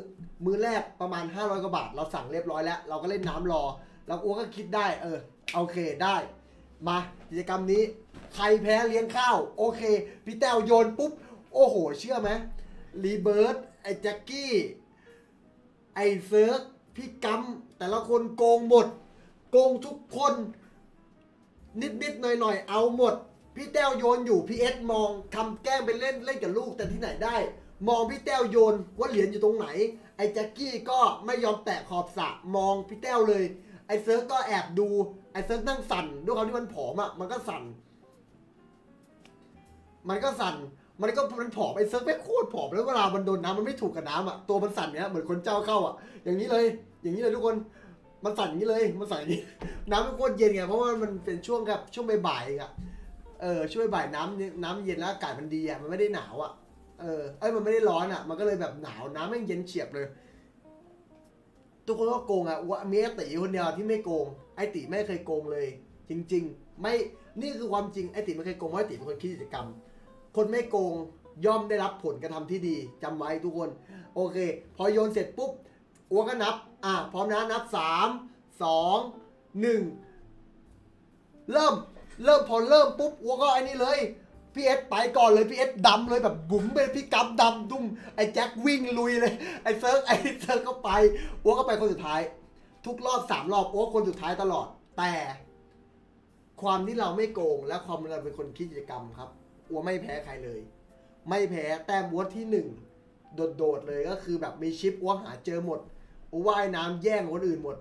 มื้อแรกประมาณห้าร้อยกว่าบาทเราสั่งเรียบร้อยแล้วเราก็เล่นน้ำรอเราอ้วกก็คิดได้เออโอเคได้มากิจกรรมนี้ใครแพ้เลี้ยงข้าวโอเคพี่แต้วโยนปุ๊บโอ้โหเชื่อไหมรีเบิร์ตไอ้แจ็คกี้ไอ้เซิร์กพี่กัมแต่ละคนโกงหมดโกงทุกคนนิดๆหน่อยๆเอาหมดพี่แต้วโยนอยู่พี่เอสมองทำแกล้งไปเล่นเล่นกับลูกแต่ที่ไหนได้มองพี่แต้วโยนว่าเหรียญอยู่ตรงไหนไอ้แจ็คกี้ก็ไม่ยอมแตะขอบสระมองพี่แต้วเลยไอ้เซิร์กก็แอบดูไอ้เซิร์กนั่งสั่นด้วยความที่มันผอมอ่ะมันก็สั่นมันก็สั่นมันก็มันผอมไอ้เซิร์กไม่โคตรผอมแล้วเวลามันโดนน้ำมันไม่ถูกกับน้ำอ่ะตัวมันสั่นเนี้ยเหมือนคนเจ้าเข้าอ่ะอย่างนี้เลยอย่างนี้เลยทุกคนมันสั่นอย่างนี้เลยมันสั่นอย่างนี้น้ำมันโคตรเย็นไงเพราะว่ามันเป็นช่วงครับช่วงบ่ายๆอ่ะเออช่วยบ่ายน้ำน้ำเย็นแล้วอากาศมันดีอ่ะมันไม่ได้หนาวอ่ะเออไอ้มันไม่ได้ร้อนอ่ะมันก็เลยแบบหนาวน้ำมันเย็นเฉียบเลยทุกคนก็โกงอ่ะว่ามีไอ้ตีคนเดียวที่ไม่โกงไอ้ตีไม่เคยโกงเลยจริงๆไม่นี่คือความจริงไอ้ตีไม่เคยโกงเพราะไอ้ตีเป็นคนคิดกิจกรรมคนไม่โกงย่อมได้รับผลกระทำที่ดีจำไว้ทุกคนโอเคพอโยนเสร็จปุ๊บอัวก็นับอ่ะพร้อมนะนับสาม สอง หนึ่งเริ่มเริ่มพอเริ่มปุ๊บอัวก็ไอ้นี่เลยพี่เอสไปก่อนเลยพี่เอสดำเลยแบบบุ๋มไปพี่กัมดำดุ้มไอ้แจ็ควิ่งลุยเลยไอ้เซิร์กไอ้เซิร์กก็ไปอัวก็ไปคนสุดท้ายทุกรอบสามรอบอัวคนสุดท้ายตลอดแต่ความที่เราไม่โกงและความเราเป็นคนคิดกิจกรรมครับอัวไม่แพ้ใครเลยไม่แพ้แต้มอัวที่หนึ่งโดดๆเลยก็คือแบบมีชิปอัวหาเจอหมดอัวว่ายน้ำแย่งคนอื่นหมด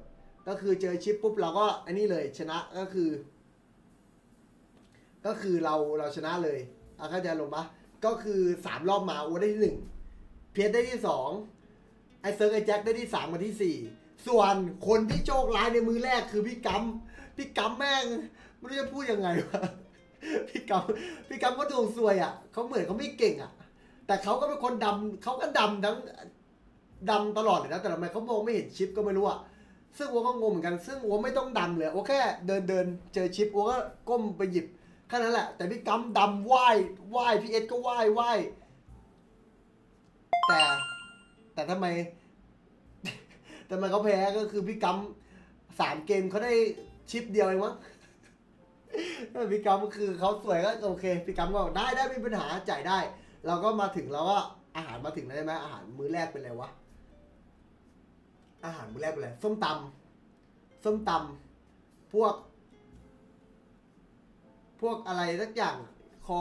ก็คือเจอชิปปุ๊บเราก็ไอ้นี่เลยชนะก็คือก็คือเราเราชนะเลยอ่ะเข้าใจลงปะก็คือสามรอบมาอัวได้ที่หนึ่งเพียรได้ที่สองไอ้เซิร์กไอ้แจ็คได้ที่สามมาที่สี่ส่วนคนที่โชคร้ายในมือแรกคือพี่กัมพี่กัมแม่งไม่รู้จะพูดยังไงวะพี่กัมพี่กัมก็ดวงซวยอ่ะเขาเหมือนเขาไม่เก่งอ่ะแต่เขาก็เป็นคนดำเขาก็ดำทั้งดำตลอดเลยนะแต่ทำไมเขามองไม่เห็นชิปก็ไม่รู้อ่ะซึ่งอัวก็งงเหมือนกันซึ่งอัวไม่ต้องดำเลยอัวแค่เดินเดินเจอชิปอัวก็ก้มไปหยิบแค่นั้นแหละแต่พี่กัมดำไหว้ไหว้พี่เอสก็ไหว้ไหว้แต่แต่ทำไมแต่ทำไมเขาแพ้ก็คือพี่กัมสามเกมเขาได้ชิปเดียวเองมั้งพี่กัมก็คือเขาสวยก็โอเคพี่กัมก็ได้ได้ไม่มีปัญหาจ่ายได้เราก็มาถึงแล้วว่าอาหารมาถึงแล้วใช่ไหมอาหารมื้อแรกเป็นอะไรวะอาหารมื้อแรกเป็นอะไรส้มตำส้มตำพวกพวกอะไรสักอย่างคอ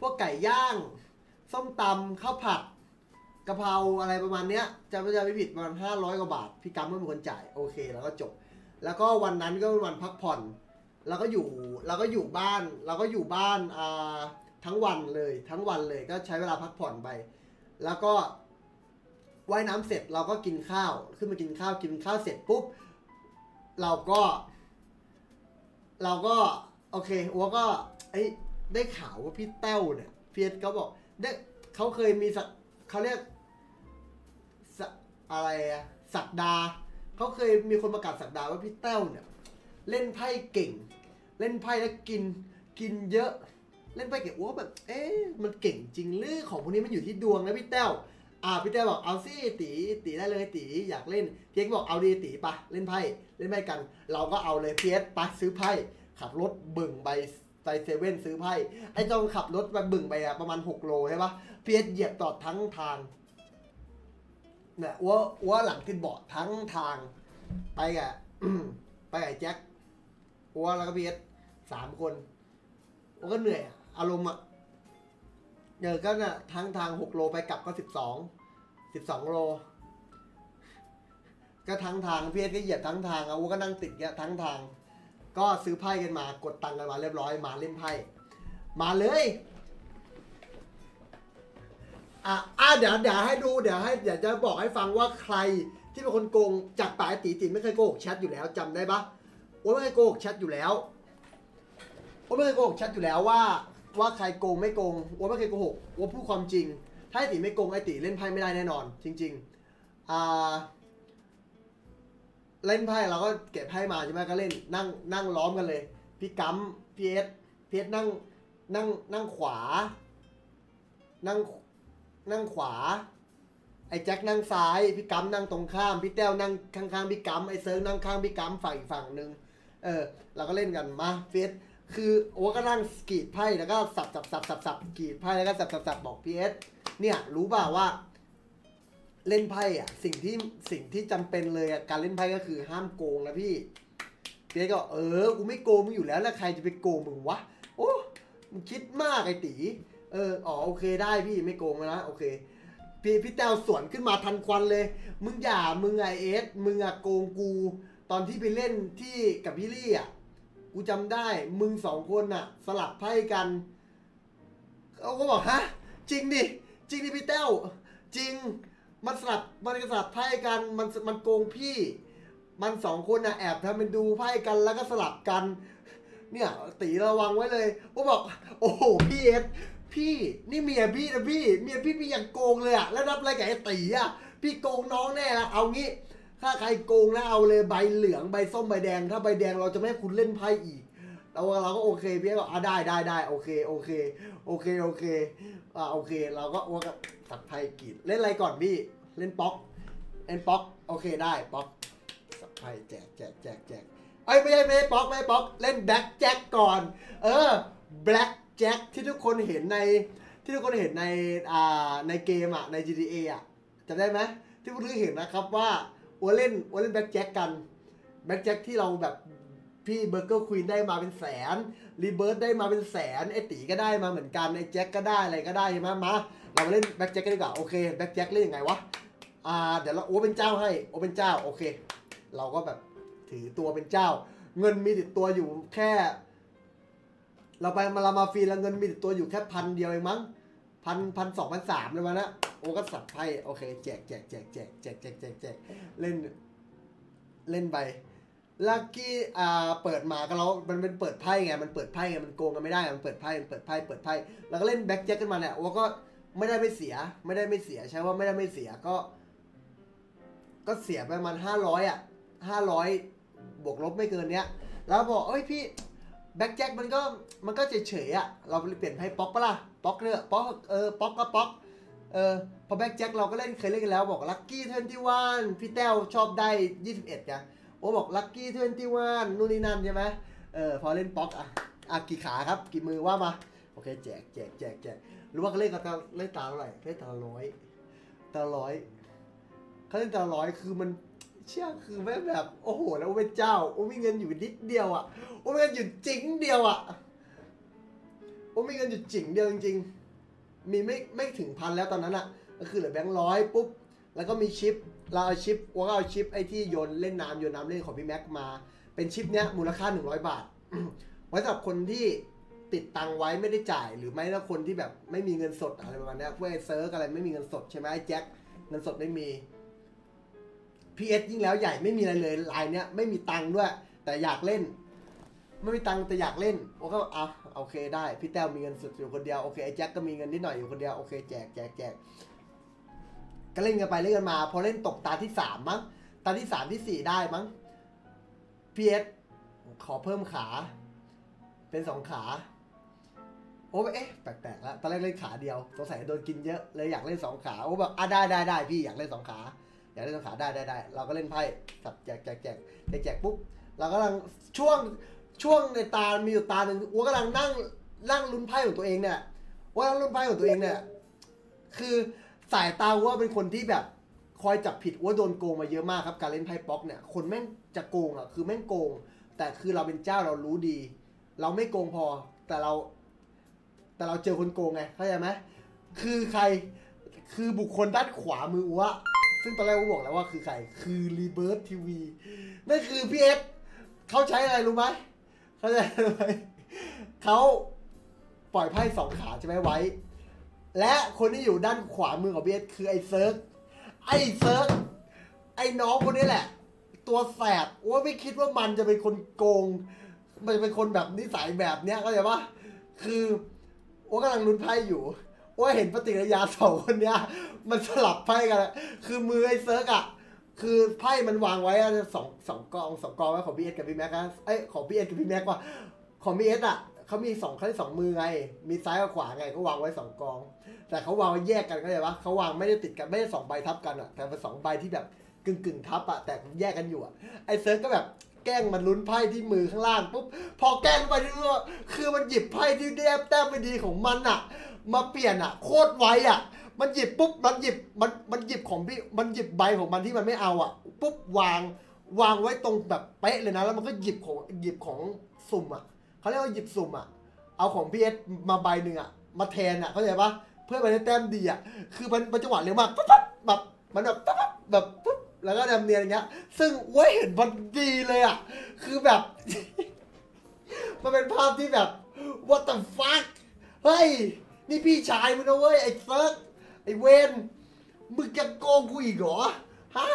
พวกไก่ย่างส้มตำข้าวผัดกะเพราอะไรประมาณเนี้ยจะไม่จะไม่ผิดประมาณห้าร้อยกว่าบาทพี่กัมก็เป็นคนจ่ายโอเคแล้วก็จบแล้วก็วันนั้นก็เป็นวันพักผ่อนเราก็อยู่เราก็อยู่บ้านเราก็อยู่บ้านอ่าทั้งวันเลยทั้งวันเลยก็ใช้เวลาพักผ่อนไปแล้วก็ว่ายน้ำเสร็จเราก็กินข้าวขึ้นมากินข้าวกินข้าวเสร็จปุ๊บเราก็เราก็โอเคอัวก็ไอ้ได้ข่าวว่าพี่แต้วเนี่ยเพียรเขาบอกได้เขาเคยมีสักเขาเรียกอะไรอะสักดาเขาเคยมีคนประกาศสักดาว่าพี่แต้วเนี่ยเล่นไพ่เก่งเล่นไพ่แล้วกินกินเยอะ เล่นไปเก็บอ้วกแบบเอ๊ะมันเก่งจริงหรือของพวกนี้มันอยู่ที่ดวงนะพี่แต้วอ่าพี่แต้วบอกเอาสิตีตีได้เลยตีอยากเล่นเพียกบอกเอาดีตีปะเล่นไพ่เล่นไพ่กันเราก็เอาเลยเพียกปะซื้อไพ่ขับรถบึ่งใบไซเซเว่นซื้อไพ่ไอ้จองขับรถไปบึ่งไปอะประมาณหกโลใช่ปะเพียกเหยียบตอดทั้งทางเนี่ยอ้วกอ้วกหลังติดเบาะทั้งทางไปกะ ไปกะแจ็คอ้วกแล้วก็เพียกสามคนอ้วกก็เหนื่อยอารมณ์อะเจอก็น่ะทั้งทางหกโลไปกลับก็สิบสองโลก็ทั้งทางเพียรก็เหยียบทั้งทางเอาก็นั่งติดเนี่ยทั้งทางก็ซื้อไพ่กันมากดตังกันมาเรียบร้อยมาเล่นไพ่มาเลยอ่ะอ่ะเดี๋ยวเดี๋ยวให้ดูเดี๋ยวให้เดี๋ยวจะบอกให้ฟังว่าใครที่เป็นคนโกงจากปากตีตีไม่เคยโกงแชทอยู่แล้วจำได้ปะโอ้ไม่เคยโกงแชทอยู่แล้วโอ้ไม่เคยโกงแชทอยู่แล้วว่าว่าใครโกงไม่โกงว่าไม่เคยโกหกว่าพูดความจริงถ้าไอตีไม่โกงไอตีเล่นไพ่ไม่ได้แน่นอนจริงๆอ่าเล่นไพ่เราก็เก็บไพ่มาใช่ไหมก็เล่นนั่งนั่งล้อมกันเลยพี่กัมพี่เอสพี่เอสนั่งนั่งนั่งขวานั่งนั่งขวาไอแจ็คนั่งซ้ายพี่กัมนั่งตรงข้ามพี่แต้วนั่งข้างๆพี่กัมไอเซิร์ฟนั่งข้างพี่กัมฝั่งอีกฝั่งหนึ่งเออเราก็เล่นกันมาพี่เอสคือโอ้ก็นั่งกรีดไพ่แล้วก็สับสับสับสับสับกรีดไพ่แล้วก็สับสับสับบอกพีเอสเนี่ยรู้ป่าวว่าเล่นไพ่อ่ะสิ่งที่สิ่งที่จำเป็นเลยอ่ะการเล่นไพ่ก็คือห้ามโกงนะพี่พีเอสก็เออกูไม่โกงมึงอยู่แล้วแล้วใครจะไปโกงมึงวะโอ้มึงคิดมากไอ้ตีเอออ๋อโอเคได้พี่ไม่โกงนะโอเคพี่พี่แต้วสวนขึ้นมาทันควันเลยมึงอย่ามึงไอเอสมึงอ่ะโกงกูตอนที่ไปเล่นที่กับพี่ลี่อ่ะกูจำได้มึงสองคนน่ะสลับไพ่กันเขาก็บอกฮะจริงดิจริงดิพี่แต้วจริงมันสลับมันสลับไพ่กันมันมันโกงพี่มันสองคนน่ะแอบทำเป็นดูไพ่กันแล้วก็สลับกันเนี่ยตีระวังไว้เลยก็บอกโอ้โหพี่เอสพี่นี่เมียพี่นะพี่เมียพี่มีอย่างโกงเลยอะแล้วรับอะไรกับไอ้ตีอะพี่โกงน้องแน่ละเอางี้ถ้าใครโกงนะเอาเลยใบเหลืองใบส้มใบแดงถ้าใบแดงเราจะไม่ให้คุณเล่นไพ่อีกเราเราก็โอเคพี่ก็อ่ะได้ได้ได้โอเคโอเคโอเคโอเคอ่าโอเคเราก็ว่ากับสับไพ่กีดเล่นอะไรก่อนพี่เล่นป๊อกเล่นป๊อกโอเคได้ป๊อกสับไพ่แจกแจกแจกแจกไอ้ไม่ใช่ไม่ใช่ป๊อกไม่ป๊อกเล่นแบล็กแจ็คก่อนเออแบล็กแจ็คที่ทุกคนเห็นในที่ทุกคนเห็นในอ่าในเกมอ่ะใน จี ที เอ อ่ะจำได้ไหมที่พวกเราเห็นนะครับว่าโอเล่นโอเล่นแบ็กแจ็คกันแบ็กแจ็คที่เราแบบพี่เบอร์เกอร์ควีนได้มาเป็นแสนรีเบิร์ดได้มาเป็นแสนไอตีก็ได้มาเหมือนกันไอแจ็คก็ได้อะไรก็ได้ใช่ไหมมาเราเล่นแบ็กแจ็คกันดีกว่าโอเคแบ็กแจ็คเล่นยังไงวะอ่าเดี๋ยวเราโอเป็นเจ้าให้โอเป็นเจ้าโอเคเราก็แบบถือตัวเป็นเจ้าเงินมีติดตัวอยู่แค่เราไปมาลามาฟีแล้วเงินมีติดตัวอยู่แค่พันเดียวเองมั้งพันพันสองพันสามเลยมานะโอ้ก็สับไพ่โอเคแจกแจกแจกแจกแจกแจกแจกเล่นเล่นไปลักกี้อ่าเปิดมาก็เรามันเป็นเปิดไพ่ไงมันเปิดไพ่ไงมันโกงกันไม่ได้มันเปิดไพ่มันเปิดไพ่เปิดไพ่แล้วก็เล่นแบ็กแจ็คกันมาเนี่ยโอ้ก็ไม่ได้ไม่เสียไม่ได้ไม่เสียใช่ว่าไม่ได้ไม่เสียก็ก็เสียไปประมาณห้าร้อยอ่ะห้าร้อยบวกลบไม่เกินเนี้ยแล้วบอกเอ้ยพี่แบ็กแจ็คมันก็มันก็เฉยเฉยอ่ะเราเปลี่ยนไพ่ป๊อกปะล่ะป๊อกเนอะป๊อกเออป๊อกก็ป๊อกเออพอแบ็กแจ็คเราก็เล่นเคยเล่นกันแล้วบอกลัคกี้ยี่สิบเอ็ดพี่แต้วชอบได้ยี่สิบเอ็ดจ้ะโอ้บอกลัคกี้ยี่สิบเอ็ดนู่นนี่นั่นใช่ไหมเออพอเล่นป๊อกอ่ะอ่ะกี่ขาครับกี่มือว่ามาโอเคแจกแจกแจกแจกรู้ว่าเขาเล่นกับตาเล่นตาเท่าไหร่เล่นตาร้อยตาร้อยเขาเล่นตาร้อยคือมันเชื่อคือแม่แบบโอ้โหแล้วเป็นเจ้าโอ้มีเงินอยู่นิดเดียวอ่ะโอ้มีเงินอยู่จริงเดียวอ่ะโอ้มีเงินอยู่จริงเดียวจริงมีไม่ไม่ถึงพันแล้วตอนนั้นอ่ะก็คือเหลือแบงค์ร้อยปุ๊บแล้วก็มีชิปเราเอาชิปว่าเอาชิปไอ้ที่โยนเล่นน้ำโยนน้ำเล่นของพี่แม็กมาเป็นชิปเนี้ยมูลค่าหนึ่งร้อยบาท ไว้สำหรับคนที่ติดตังไว้ไม่ได้จ่ายหรือไม่ก็คนที่แบบไม่มีเงินสดอะไรประมาณนี้พวกไอ้เซิร์ฟอะไรไม่มีเงินสดใช่ไหมไอ้แจ็คเงินสดไม่มีพีเอสยิ่งแล้วใหญ่ไม่มีอะไรเลยลายเนี้ยไม่มีตังด้วยแต่อยากเล่นไม่มีตังแต่อยากเล่นโอ้ก็อ่ะโอเคได้พี่แต้วมีเงินสุดอยู่คนเดียวโอเคไอ้แจ็คก็มีเงินนิดหน่อยอยู่คนเดียวโอเคแจกแจกแจกก็เล่นกันไปเล่นกันมาพอเล่นตกตาที่สามมั้งตาที่สามที่สี่ได้มั้งพีเอสขอเพิ่มขาเป็นสองขา โอ้เอ๊ะแปลกๆแล้วตอนแรกเล่นขาเดียวสงสัยโดนกินเยอะเลยอยากเล่นสองขาโอ้แบบอ่ะได้ได้ได้พี่อยากเล่นสองขาอยากเล่นสองขาได้ได้ได้เราก็เล่นไพ่สับแจกแจกแจกแจกแจกปุ๊บเรากำลังช่วงช่วงในตามีอยู่ตาหนึ่งอ้วกำลังนั่งนั่งลุ้นไพ่ของตัวเองเนี่ยว่าลุ้นไพ่ของตัวเองเนี่ยคือสายตาว่าเป็นคนที่แบบคอยจับผิดว่าโดนโกงมาเยอะมากครับการเล่นไพ่ป๊อกเนี่ยคนแม่งจะโกงอ่ะคือแม่งโกงแต่คือเราเป็นเจ้าเรารู้ดีเราไม่โกงพอแต่เราแต่เราเจอคนโกงไงเข้าใจไหมคือใครคือบุคคลด้านขวามืออ้วซึ่งตอนแรกอ้วบอกแล้วว่าคือใครคือรีเบิร์ตทีวีนั่นคือพี่เอสเขาใช้อะไรรู้ไหมเขาใช้อะไรเขาปล่อยไพ่สองขาใช่ไหมไว้และคนที่อยู่ด้านขวามือของพี่เอสคือไอ้เซิร์กไอ้เซิร์กไอ้น้องคนนี้แหละตัวแสบอ้วไม่คิดว่ามันจะเป็นคนโกงมันจะเป็นคนแบบนิสัยแบบเนี้ยเข้าใจปะคือโอ้กำลังลุ้นไพ่อยู่โอ้เห็นปฏิกิริยาสองคนเนี้ยมันสลับไพ่กันคือมือไอ้เซิร์กอ่ะคือไพ่มันวางไว้สองสองกองสองกองไว้ของพี่เอสกับพี่แม็กนะไอ้ของพี่เอสกับพี่แม็กว่าของพี่เอสอ่ะเขามีสองเขาได้สองมือไงมีซ้ายกับขวาไงเขาวางไว้สองกองแต่เขาวางไว้แยกกันก็ได้ปะเขาวางไม่ได้ติดกันไม่ได้สองใบทับกันอ่ะแต่เป็นสองใบที่แบบกึ่งกึ่งทับอ่ะแต่แยกกันอยู่อ่ะไอ้เซิร์กก็แบบแกล้งมันลุ้นไพ่ที่มือข้างล่างปุ๊บพอแกล้งไปที่มือคือมันหยิบไพ่ที่แต้มแต้มไม่ดีของมันอ่ะมาเปลี่ยนอ่ะโคตรไวอ่ะมันหยิบปุ๊บมันหยิบมันมันหยิบของพี่มันหยิบใบของมันที่มันไม่เอาอ่ะปุ๊บวางวางไว้ตรงแบบเป๊ะเลยนะแล้วมันก็หยิบของหยิบของสุ่มอ่ะเขาเรียกว่าหยิบสุ่มอ่ะเอาของพี่เอสมาใบหนึ่งอ่ะมาแทนอ่ะเข้าใจปะเพื่อไปได้แต้มดีอ่ะคือมันมันจังหวะเร็วมากปั๊บปั๊บแบบมันแบบปั๊บปั๊บแบบปุ๊บแล้วก็ดำเนียนอย่างเงี้ยซึ่งเว้ยเห็นมันดีเลยอ่ะคือแบบ มันเป็นภาพที่แบบ what the fuck เฮ้ยนี่พี่ชายมึงนะเว้ยไอ้เซิร์กไอ้เวนมึงจะโกงกูอีกเหรอฮะ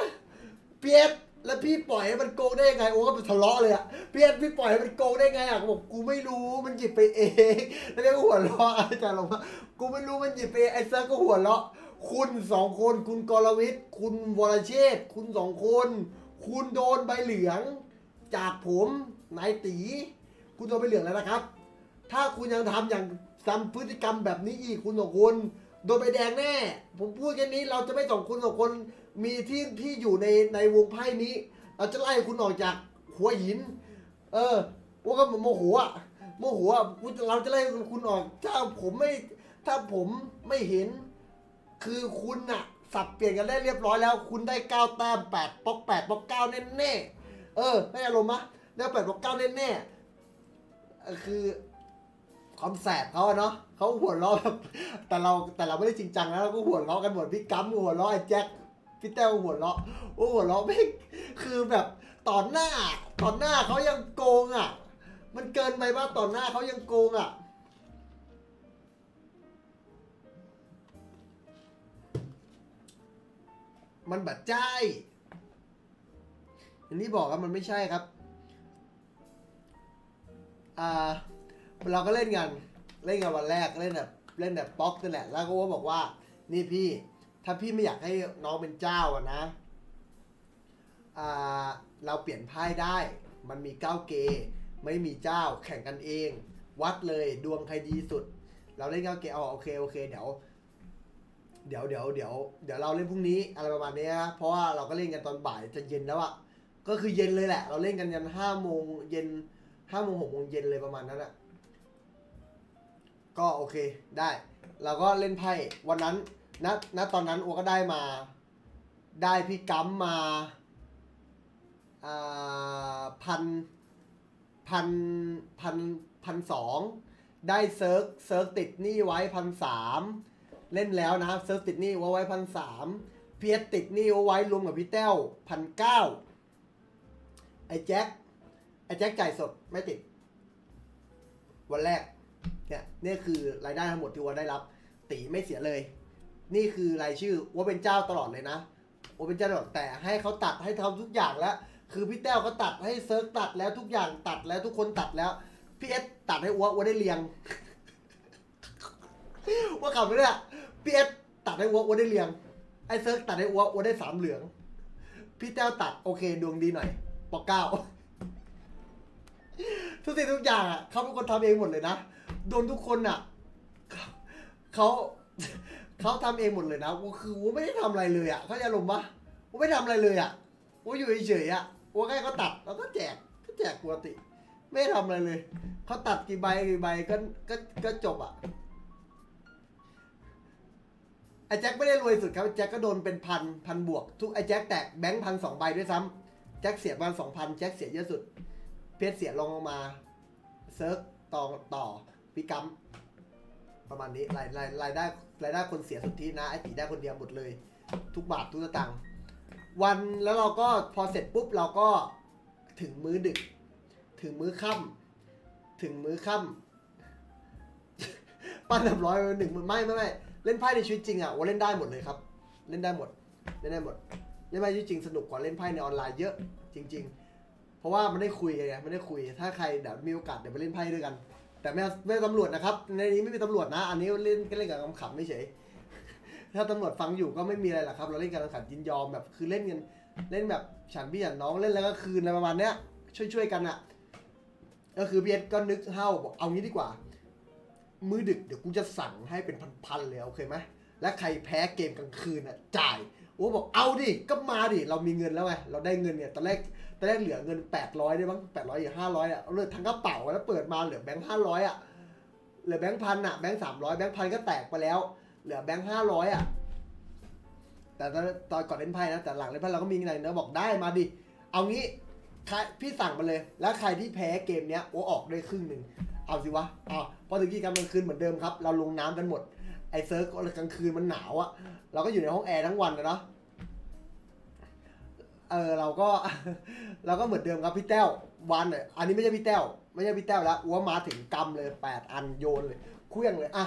เปียบแล้วพี่ปล่อยให้มันโกงได้ยังไงโอ้ก็ไปทะเลาะเลยอ่ะเปียบพี่ปล่อยให้มันโกงได้ไงอ่ะบอกกูไม่รู้มันหยิบไปเองแล้วก็หัวเราะอาจารย์ลงมากูไม่รู้มันหยิบไปไอ้เซิร์กก็หัวเราะคุณสองคนคุณกรวิทย์คุณวรเชษคุณสองคนคุณโดนใบเหลืองจากผมนายตีคุณโดนใบเหลืองแล้วนะครับถ้าคุณยังทำอย่างทำพฤติกรรมแบบนี้อีกคุณสองคนโดนใบแดงแน่ผมพูดแค่นี้เราจะไม่ส่งคุณสองคนมีที่ที่อยู่ในในวงไพ่นี้เราจะไล่คุณออกจากหัวหินเออพวกก็โมโหอะโมโหอะเราจะไล่คุณออกถ้าผมไม่ถ้าผมไม่เห็นคือคุณอะสับเปลี่ยนกันได้เรียบร้อยแล้วคุณได้เก้าแต้มแปดป๊อกแปดป๊อกเก้าแน่แน่เออให้อารมณ์มะแล้วแปดป๊อกเก้าแน่แน่คือความแสบเขาเนาะเขาหัวล้อแบบแต่เราแต่เราไม่ได้จริงจังนะเราก็หัวล้อกันหมดพี่กั๊มหัวล้อไอ้แจ็คพี่เต้าหัวล้อโอ้หัวล้อไม่คือแบบต่อหน้าต่อหน้าเขายังโกงอ่ะมันเกินไปว่าต่อหน้าเขายังโกงอ่ะมันบัดใจอย่างที่บอกครับมันไม่ใช่ครับอ่าเราก็เล่นกันเล่นกันวันแรกเล่นแบบเล่นแบบป๊อกนั่นแหละแล้วก็ว่าบอกว่านี่พี่ถ้าพี่ไม่อยากให้น้องเป็นเจ้าอ่ะนะอ่าเราเปลี่ยนไพ่ได้มันมีเก้าเกย์ไม่มีเจ้าแข่งกันเองวัดเลยดวงใครดีสุดเราเล่นเก้าเกย์อ๋อโอเคโอเคเดี๋ยวเดี๋ยวเดี๋ยวเดี๋ยวเดี๋ยวเราเล่นพรุ่งนี้อะไรประมาณนี้นะเพราะว่าเราก็เล่นกันตอนบ่ายจะเย็นแล้วอะก็คือเย็นเลยแหละเราเล่นกันยันห้าโมงเย็นห้าโมงหกโมงเย็นเลยประมาณนั้นอะก็โอเคได้เราก็เล่นไพ่วันนั้นนะนะตอนนั้นอัวก็ได้มาได้พี่กั๊มมาอ่าพันพันพันพันสองได้เซิร์กเซิร์กติดหนี้ไว้พันสามเล่นแล้วนะครับเซิร์ฟติดนี่ว่าไว้พันสามเพียสติดนี่ว่าไว้รวมกับพี่เต้าพันเก้าไอ้แจ็คไอ้แจ็คจ่ายสดไม่ติดวันแรกเนี่ยนี่คือรายได้ทั้งหมดที่ว่าได้รับตีไม่เสียเลยนี่คือรายชื่อว่าเป็นเจ้าตลอดเลยนะว่าเป็นเจ้าตลอดแต่ให้เขาตัดให้ทำทุกอย่างแล้วคือพี่เต้าเขาตัดให้เซิร์ฟตัดแล้วทุกอย่างตัดแล้วทุกคนตัดแล้วพี่เอสตัดให้ว่าว่าได้เรียงว่าขับไปเนี่ยพี่เอสตัดให้อ้วกอ้วกได้เรียงไอ้เซิร์กตัดให้อ้วกอ้วกได้สามเหลืองพี่แต้วตัดโอเคดวงดีหน่อยปอกเก้าทุกสิ่งทุกอย่างอ่ะเขาเป็นคนทำเองหมดเลยนะโดนทุกคนอ่ะ เขาเขาทำเองหมดเลยนะกูคือกูไม่ได้ทำอะไรเลยอ่ะเขาจะลงปะกูไม่ทำอะไรเลยอ่ะกูอยู่เฉยๆอ่ะกูแค่เขาตัดแล้วก็แจกก็แจกปกติไม่ทำอะไรเลยเขาตัดกี่ใบกี่ใบก็ก็ก็จบอ่ะไอ้แจ็คไม่ได้รวยสุดครับแจ็คก็โดนเป็นพันพันบวกทุกไอ้แจ็คแตกแบงค์พันสองใบด้วยซ้ำแจ็คเสียประมาณสองพันแจ็คเสียเยอะสุดเพชรเสียลงลงมาเซิร์ฟต่อต่อพิกัมประมาณนี้รายรายรายได้รายได้คนเสียสุดที่นะไอ้ตีได้คนเดียวหมดเลยทุกบาททุกสตางค์วันแล้วเราก็พอเสร็จปุ๊บเราก็ถึงมื้อดึกถึงมื้อค่ำถึงมื้อค่ำปั้นสามร้อยหนึ่งมันไม่ไม่ไม่เล่นไพ่ในชีวิตจริงอ่ะว่าเล่นได้หมดเลยครับเล่นได้หมดเล่นได้หมดเล่นไพ่ชีวิตจริงสนุกกว่าเล่นไพ่ในออนไลน์เยอะจริงๆเพราะว่ามันได้คุยไงมันได้คุยถ้าใครเดี๋ยวมีโอกาสเดี๋ยวไปเล่นไพ่ด้วยกันแต่ไม่ไม่ตำรวจนะครับในนี้ไม่มีตำรวจนะอันนี้เล่นก็เล่นกับคำขำไม่เฉยถ้าตำรวจฟังอยู่ก็ไม่มีอะไรหรอกครับเราเล่นกันขันยินยอมแบบคือเล่นกันเล่นแบบฉันพี่ฉันน้องเล่นแล้วก็คืนอะไรประมาณเนี้ยช่วยๆกันอ่ะก็คือเบียดก็นึกเห่าบอกเอางี้ดีกว่ามื้อดึกเดี๋ยวกูจะสั่งให้เป็นพันๆเลยโอเคไหมและใครแพ้เกมกลางคืนอ่ะจ่ายโอ้บอกเอาดิก็มาดิเรามีเงินแล้วไงเราได้เงินเนี่ยตอนแรกตอนแรกเหลือเงินแปดร้อยได้บ้างแปดร้อยหรือห้าร้อยอ่ะเลยทั้งกระเป๋าแล้วเปิดมาเหลือแบงค์ห้าร้อยอ่ะเหลือแบงค์พันอ่ะแบงค์สามร้อยแบงค์พันก็แตกไปแล้วเหลือแบงค์ห้าร้อยอ่ะแต่ตอนก่อนเล่นไพ่นะแต่หลังเล่นไพ่เราก็มีเงินนะบอกได้มาดิเอางี้พี่สั่งมาเลยแล้วใครที่แพ้เกมเนี้ยโอ้ออกได้ครึ่งหนึ่งเอาสิวะอ่ะพอถึงกิจกรรมกลางคืนเหมือนเดิมครับเราลงน้ำกันหมดไอเซิร์ฟกลางคืนมันหนาวอ่ะเราก็อยู่ในห้องแอร์ทั้งวันเลยเนาะเออเราก็เราก็เหมือนเดิมครับพี่แต้ววันเนี่ยอันนี้ไม่ใช่พี่แต้วไม่ใช่พี่แต้วแล้วอัวมาถึงกำเลยแปดอันโยนเลยเคลื่องเลยอ่ะ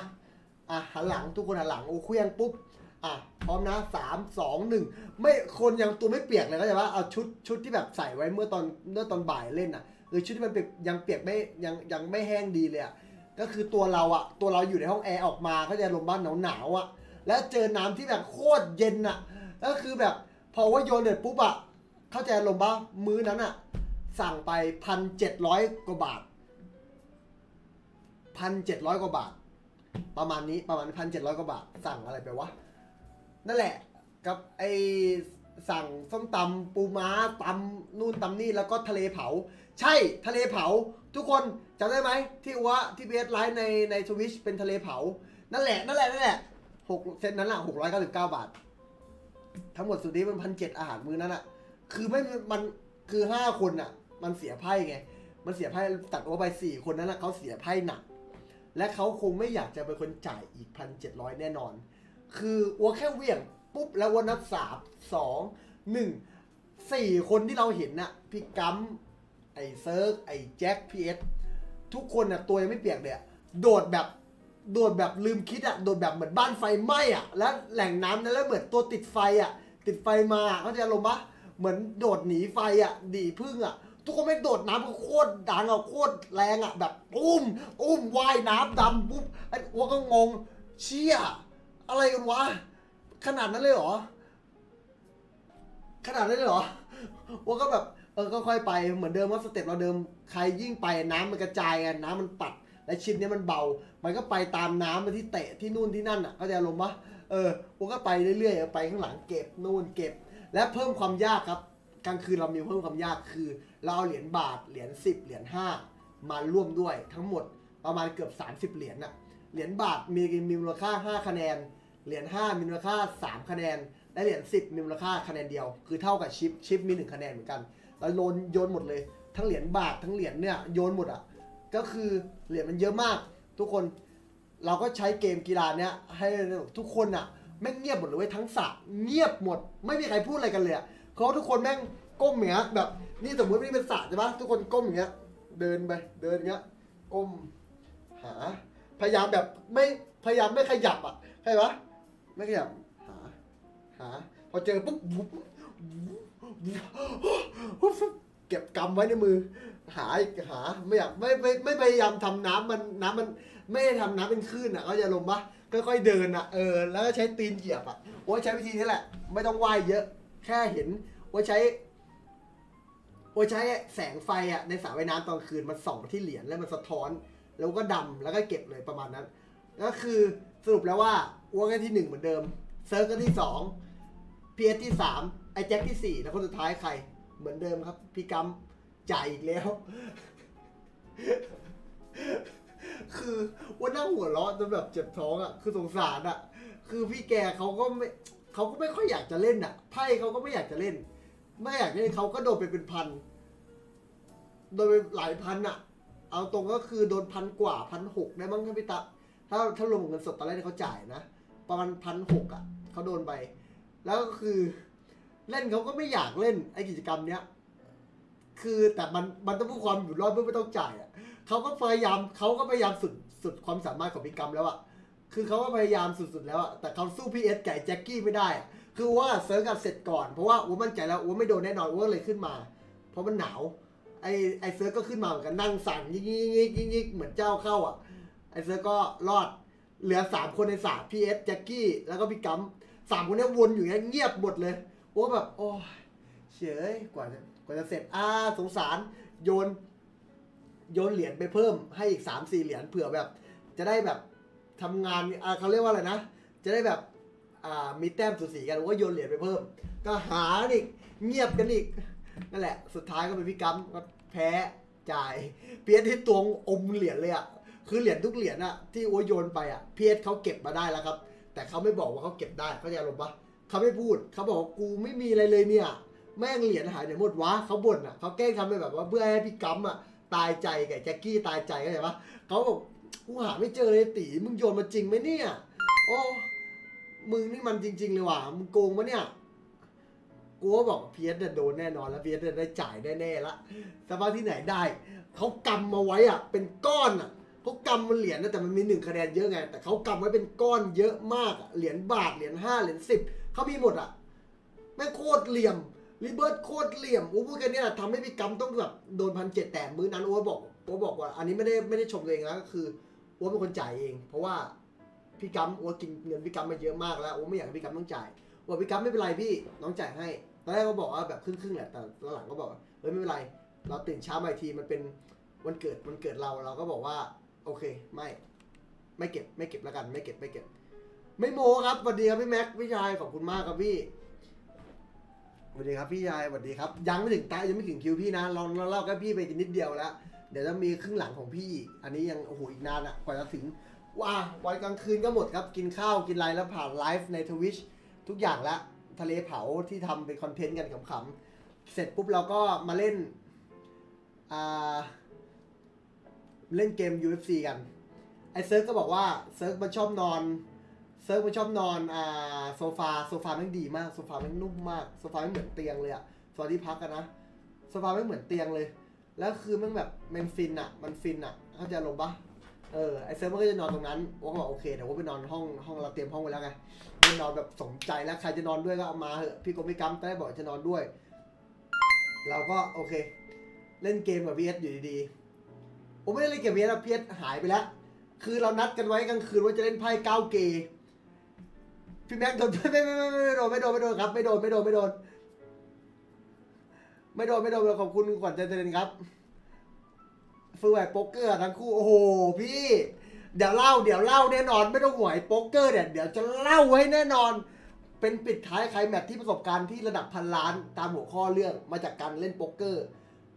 อ่ะหันหลังทุกคนหันหลังโอ้เคลื่องปุ๊บอ่ะพร้อมนะสามสองหนึ่งไม่คนยังตัวไม่เปียกเลยก็จะว่าเอาชุดชุดที่แบบใส่ไว้เมื่อตอนเมื่อตอนบ่ายเล่นอ่ะหรือชุดที่มันยังเปียกไม่ยังยังไม่แห้งดีเลยอ่ะก็คือตัวเราอ่ะตัวเราอยู่ในห้องแอร์ออกมาก็จะลมบ้านหนาวๆอ่ะแล้วเจอน้ำที่แบบโคตรเย็นอ่ะก็คือแบบพอว่าโยนเด็ดปุ๊บอ่ะเข้าใจลมบ้ามื้อนั้นอ่ะสั่งไปพันเจ็ดร้อยกว่าบาทพันเจ็ดร้อยกว่าบาทประมาณนี้ประมาณพันเจ็ดร้อยกว่าบาทสั่งอะไรไปวะนั่นแหละกับไอสั่งส้มตำปูม้าตำนู่นตำนี่แล้วก็ทะเลเผาใช่ทะเลเผาทุกคนจำได้ไหมที่อัวที่เบสไลฟ์ในในทวิชเป็นทะเลเผานั่นแหละนั่นแหละนั่นแหละหกเซนนั้นละหกร้อยเก้าสิบเก้าบาททั้งหมดสุดนี้มันพันเจ็ดอาหารมื้อนั้นอะคือไม่มันคือห้าคนอะมันเสียไพ่ไงมันเสียไพ่ตัดอัวไปสี่คนนั้นอะเขาเสียไพ่หนักและเขาคงไม่อยากจะเป็นคนจ่ายอีกพันเจ็ดร้อยแน่นอนคืออัวแค่เวียงปุ๊บแล้ววันนับสามสองหนึ่งสี่คนที่เราเห็นน่ะพี่กัมไอ้เซิร์กไอ้แจ็คพีเอสทุกคนน่ะตัวยังไม่เปียกเลยโดดแบบโดดแบบลืมคิดอ่ะโดดแบบเหมือนบ้านไฟไหม้อ่ะแล้วแหล่งน้ำนั้นแล้วเหมือนตัวติดไฟอ่ะติดไฟมาเข้าใจลมปะเหมือนโดดหนีไฟอ่ะดีพึ่งอ่ะทุกคนไม่โดดน้ำก็โคตรดังอ่ะโคตรแรงอ่ะแบบอุ้มอุ้มว่ายน้ำดำปุ๊บไอ้อัวก็งงเชี่ยอะไรกันวะขนาดนั้นเลยเหรอขนาดนั้นเลยเหรอว่าก็แบบเออก็ค่อยไปเหมือนเดิมว่าสเต็ปเราเดิมใครยิ่งไปน้ำมันกระจายอ่ะน้ำมันปัดและชิ้นนี้มันเบามันก็ไปตามน้ำมาที่เตะที่นู่นที่นั่นอ่ะเข้าใจลมปะเออว่าก็ไปเรื่อยๆไปข้างหลังเก็บนู่นเก็บและเพิ่มความยากครับกลางคืนเรามีเพิ่มความยากคือเราเอาเหรียญบาทเหรียญสิบเหรียญห้ามาร่วมด้วยทั้งหมดประมาณเกือบสามสิบเหรียญอ่ะเหรียญบาทมีมีมูลค่าห้าคะแนนเหรียญห้ามีมูลค่าสามคะแนนและเหรียญสิบมีมูลค่าคะแนนเดียวคือเท่ากับชิปชิปมีหนึ่งคะแนนเหมือนกันเราโยนโยนหมดเลยทั้งเหรียญบาททั้งเหรียญเนี่ยโยนหมดอ่ะก็คือเหรียญมันเยอะมากทุกคนเราก็ใช้เกมกีฬาเนี้ยให้ทุกคนอ่ะแม่งเงียบหมดเลยทั้งสระเงียบหมดไม่มีใครพูดอะไรกันเลยเขาทุกคนแม่งก้มอย่างเงี้ยแบบนี่สมมติว่านี่เป็นสระใช่ปะทุกคนก้มอย่างเงี้ยเดินไปเดินอย่างเงี้ยก้มหาพยายามแบบไม่พยายามไม่ขยับอ่ะใช่ปะไม่ขยับหาหาพอเจอปุ๊บเก็บกำไว้ในมือหาหาไม่อยากไม่ไม่ไม่พยายามทำน้ำมันน้ำมันไม่ได้ทำน้ำเป็นคลื่นอ่ะก็จะลงปะค่อยๆเดินอ่ะเออแล้วก็ใช้ตีนเหยียบอ่ะโอ้ใช้วิธีนี้แหละไม่ต้องว่ายเยอะแค่เห็นโอ้ใช้โอ้ใช้แสงไฟอ่ะในสระว่ายน้ำตอนคืนมันส่องที่เหรียญแล้วมันสะท้อนแล้วก็ดำแล้วก็เก็บเลยประมาณนั้นก็คือ สรุปแล้วว่าอ้วกที่หนึ่งเหมือนเดิมเซิร์ฟก็ที่สองพีเอสที่สามไอแจ็คที่สี่แล้วคนสุดท้ายใครเหมือนเดิมครับพี่กัมจ่ายอีกแล้วคือว่านั่งหัวเราะจนแบบเจ็บท้องอ่ะคือสงสารอ่ะคือพี่แกเขาก็ไม่เขาก็ไม่ค่อยอยากจะเล่นอ่ะไพ่เขาก็ไม่อยากจะเล่นไม่อยากเล่นเขาก็โดนไปเป็นพันโดนไปหลายพันอ่ะเอาตรงก็คือโดนพันกว่าพันหกได้มั้งพี่ตะถ้าถ้ารวมเงินสดตอนแรกที่เขาจ่ายนะประมาณพันหกอ่ะเขาโดนไปแล้วก็คือเล่นเขาก็ไม่อยากเล่นไอกิจกรรมเนี้ยคือแต่มันมันต้องเพื่อความอยู่รอดเพื่อไม่ต้องจ่ายอ่ะเขาก็พยายามเขาก็พยายามสุดสุดความสามารถของพี่กัมแล้วอ่ะคือเขาก็พยายามสุดๆแล้วอ่ะแต่เขาสู้พีเอสไก่แจ็คกี้ไม่ได้อ่ะคือว่าเซิร์ฟกับเสร็จก่อนเพราะว่าอ้วนมั่นใจแล้วอ้วนไม่โดนแน่นอนอ้วนเลยขึ้นมาเพราะมันหนาวไอไอเซิร์ฟก็ขึ้นมาเหมือนกันนั่งสั่นยิ่งยิ่งยิ่งยิ่งยิ่งเหมือนเจ้าเข้าอ่ะไอเซิร์ฟก็รอดเหลือสามคนในสามพีเอสแจ็คกี้แล้วก็พี่กัมสามคนนี้วนอยู่เงียบหมดเลยอ้วนแบบโอ้ยเฉยกว่าจะกว่าจะเสร็จอ่าสงสารโยนโยนเหรียญไปเพิ่มให้อีก สามสี่ เหรียญเผื่อแบบจะได้แบบทำงานเขาเรียกว่าอะไรนะจะได้แบบมีแต้มสูสีกันก็โยนเหรียญไปเพิ่มก็หาอีกเงียบกันอีกนั่นแหละสุดท้ายก็เป็นพี่กัมก็แพ้จ่ายเพียสที่ตวงอมเหรียญเลยอ่ะคือเหรียญทุกเหรียญอ่ะที่โยนไปอ่ะเพียสเขาเก็บมาได้แล้วครับแต่เขาไม่บอกว่าเขาเก็บได้เขาจะอารมณ์ปะเขาไม่พูดเขาบอกว่ากูไม่มีอะไรเลยเนี่ยแม่งเหรียญหายไปหมดวะเขาบ่นอ่ะเขาแกล้งทำไปแบบว่าเพื่อให้พี่กัมอ่ะตายใจแกแจ็คกี้ตายใจเข้าใจปะเขาบอกกูหาไม่เจอเลยตีมึงโยนมาจริงไหมเนี่ยโอ้มึงนี่มันจริงๆเลยว่ะมึงโกงปะเนี่ยกูก็บอกเพียสจะโดนแน่นอนแล้วเพียสจะได้จ่ายแน่ๆละแต่ว่าที่ไหนได้เขากำมาไว้อ่ะเป็นก้อนอ่ะเขากำมันเหรียญนะแต่มันมีหนึ่งคะแนนเยอะไงแต่เขากำไว้เป็นก้อนเยอะมากเหรียญบาทเหรียญห้าเหรียญสิบเขามีหมดอ่ะแม่งโคตรเหลี่ยมรีเบิร์ตโคตรเหลี่ยมอู้พูดกันเนี่ยทำให้พี่กัมต้องแบบโดนพันเจ็ดแต้มมื้อนั้นอู้บอกอู้บอกว่าอันนี้ไม่ได้ไม่ได้ชมตัวเองนะก็คืออู้เป็นคนจ่ายเองเพราะว่าพี่กัมอู้กินเงินพี่กัมมาเยอะมากแล้วอู้ไม่อยากให้พี่กัมต้องจ่ายบอกพี่กัมไม่เป็นไรพี่น้องจ่ายให้ตอนแรกก็บอกว่าแบบครึ่งๆแหละแต่หลังก็บอกเฮ้ยไม่เป็นไรเราตื่นเช้ามาอีกทีมันเป็นวันเกิดวันเกิดเราเราก็บอกว่าโอเคไม่ไม่เก็บไม่เก็บแล้วกันไม่เก็บไม่เก็บไม่โม้ครับสวัสดีครับพี่แม็กพี่ชายขอบคุณมากครับพี่สวัสดีครับพี่ชายสวัสดีครับยังไม่ถึงตายังไม่ถึงคิวพี่นะเราเราเล่ากับพี่ไปนิดเดียวแล้วเดี๋ยวจะมีครึ่งหลังของพี่อีกอันนี้ยังโอ้โหอีกนานอ่ะกว่าจะถึงว้าวันกลางคืนก็หมดครับกินข้าวกินไรแล้วผ่านไลฟ์ในทวิชทุกอย่างละทะเลเผาที่ทำเป็นคอนเทนต์กันขำๆเสร็จปุ๊บเราก็มาเล่นอ่าเล่นเกม ยู เอฟ ซี กันไอเซิร์ฟก็บอกว่าเซิร์ฟมันชอบนอนเซิร์ฟมันชอบนอนอ่าโซฟาโซฟาแม่งดีมากโซฟาแม่งนุ่มมากโซฟาแม่งเหมือนเตียงเลยอะโซฟาที่พักกันนะโซฟาแม่งเหมือนเตียงเลยแล้วคือมันแบบมันฟินอะมันฟินอะเข้าใจลงปะเออไอเซิร์ฟมันก็จะนอนตรงนั้นว่าก็บอกโอเคเดี๋ยวว่าไปนอนห้องห้องเราเตรียมห้องไว้แล้วไงไปนอนแบบสมใจแล้วใครจะนอนด้วยก็เอามาเหอะพี่ก็ไม่กั๊มแต่บอกจะนอนด้วยเราก็โอเคเล่นเกมกับพีเอสอยู่ดีๆผมไม่ได้เล่นเกมพีเอสแล้วพีเอสหายไปแล้วคือเรานัดกันไว้กลางคืนว่าจะเล่นไพ่เก้าเกย์พี่แม็กโดนไม่ไม่ไม่ไม่โดนไม่โดนไม่โดนครับไม่โดนไม่โดนไม่โดนไม่โดนไม่โดนขอบคุณขวัญใจเจริญครับฟูแหวกโป๊กเกอร์ทั้งคู่โอ้โหพี่เดี๋ยวเล่าเดี๋ยวเล่าแน่นอนไม่ต้องห่วยโป๊กเกอร์เนี่ยเดี๋ยวจะเล่าไว้แน่นอนเป็นปิดท้ายใครแมตช์ที่ประสบการณ์ที่ระดับพันล้านตามหัวข้อเรื่องมาจากการเล่นโป๊กเกอร์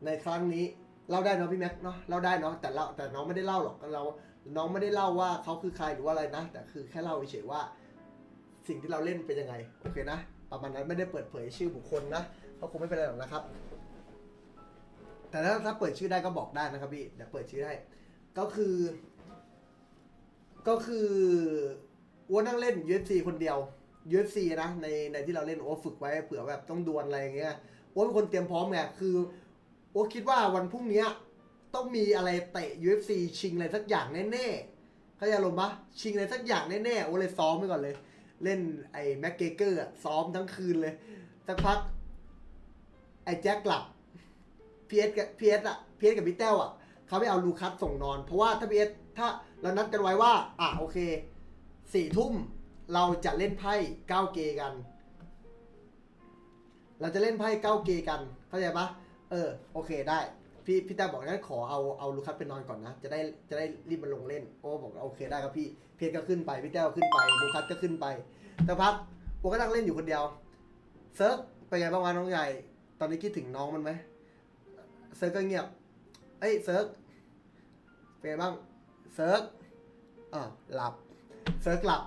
ในครั้งนี้เล่าได้เนาะพี่แม็กเนาะเล่าได้เนาะแต่เล่าแต่น้องไม่ได้เล่าหรอกเราน้องไม่ได้เล่าว่าเขาคือใครหรือว่าอะไรนะแต่คือแค่เล่าเฉยว่าสิ่งที่เราเล่นเป็นยังไงโอเคนะประมาณนั้นไม่ได้เปิดเผยชื่อบุคคลนะเขาคงไม่เป็นไรหรอกนะครับแต่ถ้าถ้าเปิดชื่อได้ก็บอกได้นะครับพี่เดี๋ยวเปิดชื่อได้ก็คือก็คืออ้วนนั่งเล่น ยู เอฟ ซี คนเดียว ยู เอฟ ซี นะในในที่เราเล่นอ้วนฝึกไว้เผื่อแบบต้องดวลอะไรอย่างเงี้ยอ้วนเป็นคนเตรียมพร้อมไงคืออ้วนคิดว่าวันพรุ่งนี้ต้องมีอะไรเตะ ยู เอฟ ซี ชิงอะไรสักอย่างแน่ๆเขาจะลงปะชิงอะไรสักอย่างแน่ๆอ้วนเลยซ้อมไปก่อนเลยเล่นไอ้แม็กเกเกอร์ซ้อมทั้งคืนเลยสักพักไอ้แจ็คหลับพีเอสกับพีเอสอะพีเอสกับพี่แต้วอะเขาไม่เอาลูคัสส่งนอนเพราะว่าถ้าพีเอสถ้าเรานัดกันไว้ว่าอ่ะโอเคสี่ทุ่มเราจะเล่นไพ่เก้าเกย์กันเราจะเล่นไพ่เก้าเกย์กันเข้าใจปะเออโอเคได้ พี่พี่ตาบอกงั้นขอเอาเอาลูคัสไปนอนก่อนนะจะได้จะได้รีบมาลงเล่นโอ้บอกโอเคได้ครับพี่เพชรก็ขึ้นไปพี่แต้วขึ้นไปลูคัสก็ขึ้นไปแต่พักโอ้ก็นั่งเล่นอยู่คนเดียวเซิร์ฟไปไงบ้างวะน้องใหญ่ตอนนี้คิดถึงน้องมันไหมเซิร์ฟก็เงียบเอ้ยเซิร์ฟไปไงบ้างเซิร์ฟอ่ะหลับเซิร์ฟหลับ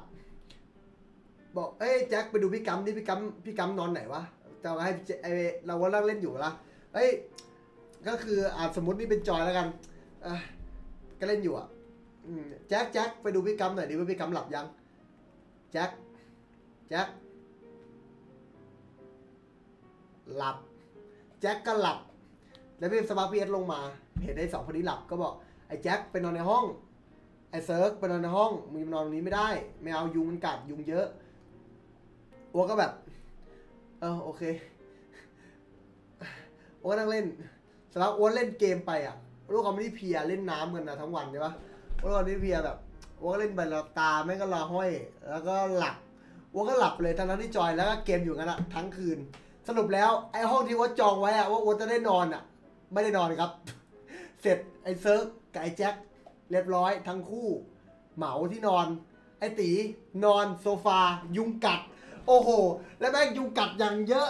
บอกเอ้ยแจ็คไปดูพี่กัมดิพี่กัมพี่กัมนอนไหนวะจะให้ไอเราว่านั่งเล่นอยู่ละเอ้ยก็คืออาจสมมตินี่เป็นจอยแล้วกันก็เล่นอยู่อ่ะแจ็คแจ็คไปดูพี่กัมหน่อยดิว่าพี่กัมหลับยังแจ็คแจ็คหลับแจ็คก็หลับแล้วพี่สปาร์พีเอสลงมาเห็นไอ้สองคนนี้หลับก็บอกไอ้แจ็คไปนอนในห้องไอ้เซิร์กไปนอนในห้องมึงนอนตรงนี้ไม่ได้ไม่เอายุงมันกัดยุงเยอะอัวก็แบบเออโอเคอัวก็นั่งเล่นสำหรับอัวเล่นเกมไปอ่ะลูกเขาไม่ได้เพียเล่นน้ำกันนะทั้งวันใช่ปะอัวไม่ได้เพียแบบอัวก็เล่นไปแล้วตาแม่งก็รอห้อยแล้วก็หลับอัวก็หลับเลยตอนนั้นที่จอยแล้วก็เกมอยู่งั้นอ่ะทั้งคืนสรุปแล้วไอ้ห้องที่อัวจองไว้อ่ะว่าอัวจะได้นอนอ่ะไม่ได้นอนครับเสร็จไอ้เซิร์กกับไอ้แจ็คเรียบร้อยทั้งคู่เหมาที่นอนไอ้ตีนอนโซฟายุงกัดโอ้โหแล้วแม่งยุงกัดอย่างเยอะ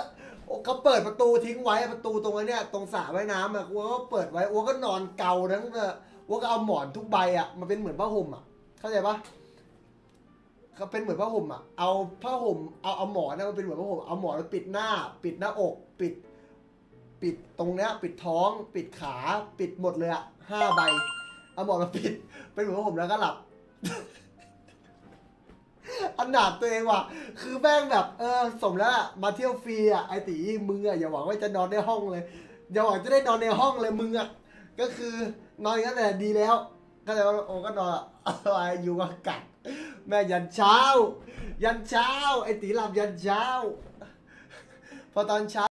เขาเปิดประตูทิ้งไว้ประตูตรงนี้เนี่ยตรงสระว่ายน้ำอ่ะอัวก็เปิดไว้อัวก็นอนเกาทั้งเนี่ยอัวก็เอาหมอนทุกใบอ่ะมันเป็นเหมือนผ้าห่มอ่ะเข้าใจปะเขาเป็นเหมือนผ้าห่มอ่ะเอาผ้าห่มเอาเอาหมอนนะมันเป็นเหมือนผ้าห่มเอาหมอนมาปิดหน้าปิดหน้าอกปิดปิดตรงเนี้ยปิดท้องปิดขาปิดหมดเลยอ่ะห้าใบเอาหมอนมาปิดเป็นเหมือนผ้าห่มแล้วก็หลับอันดับตัวเองว่ะคือแม่งแบบเออสมแล้วมาเที่ยวฟรีอ่ะไอตีมึงอ่ะอย่าหวังว่าจะนอนในห้องเลยอย่าหวังจะได้นอนในห้องเลยมึงอ่ะก็คือนอนงั้นแหละดีแล้วก็เลยว่าโอ้ก็นอนอะไรอยู่กับกัดแม่ยันเช้ายันเช้าไอตีหลับยันเช้าพอตอนเช้า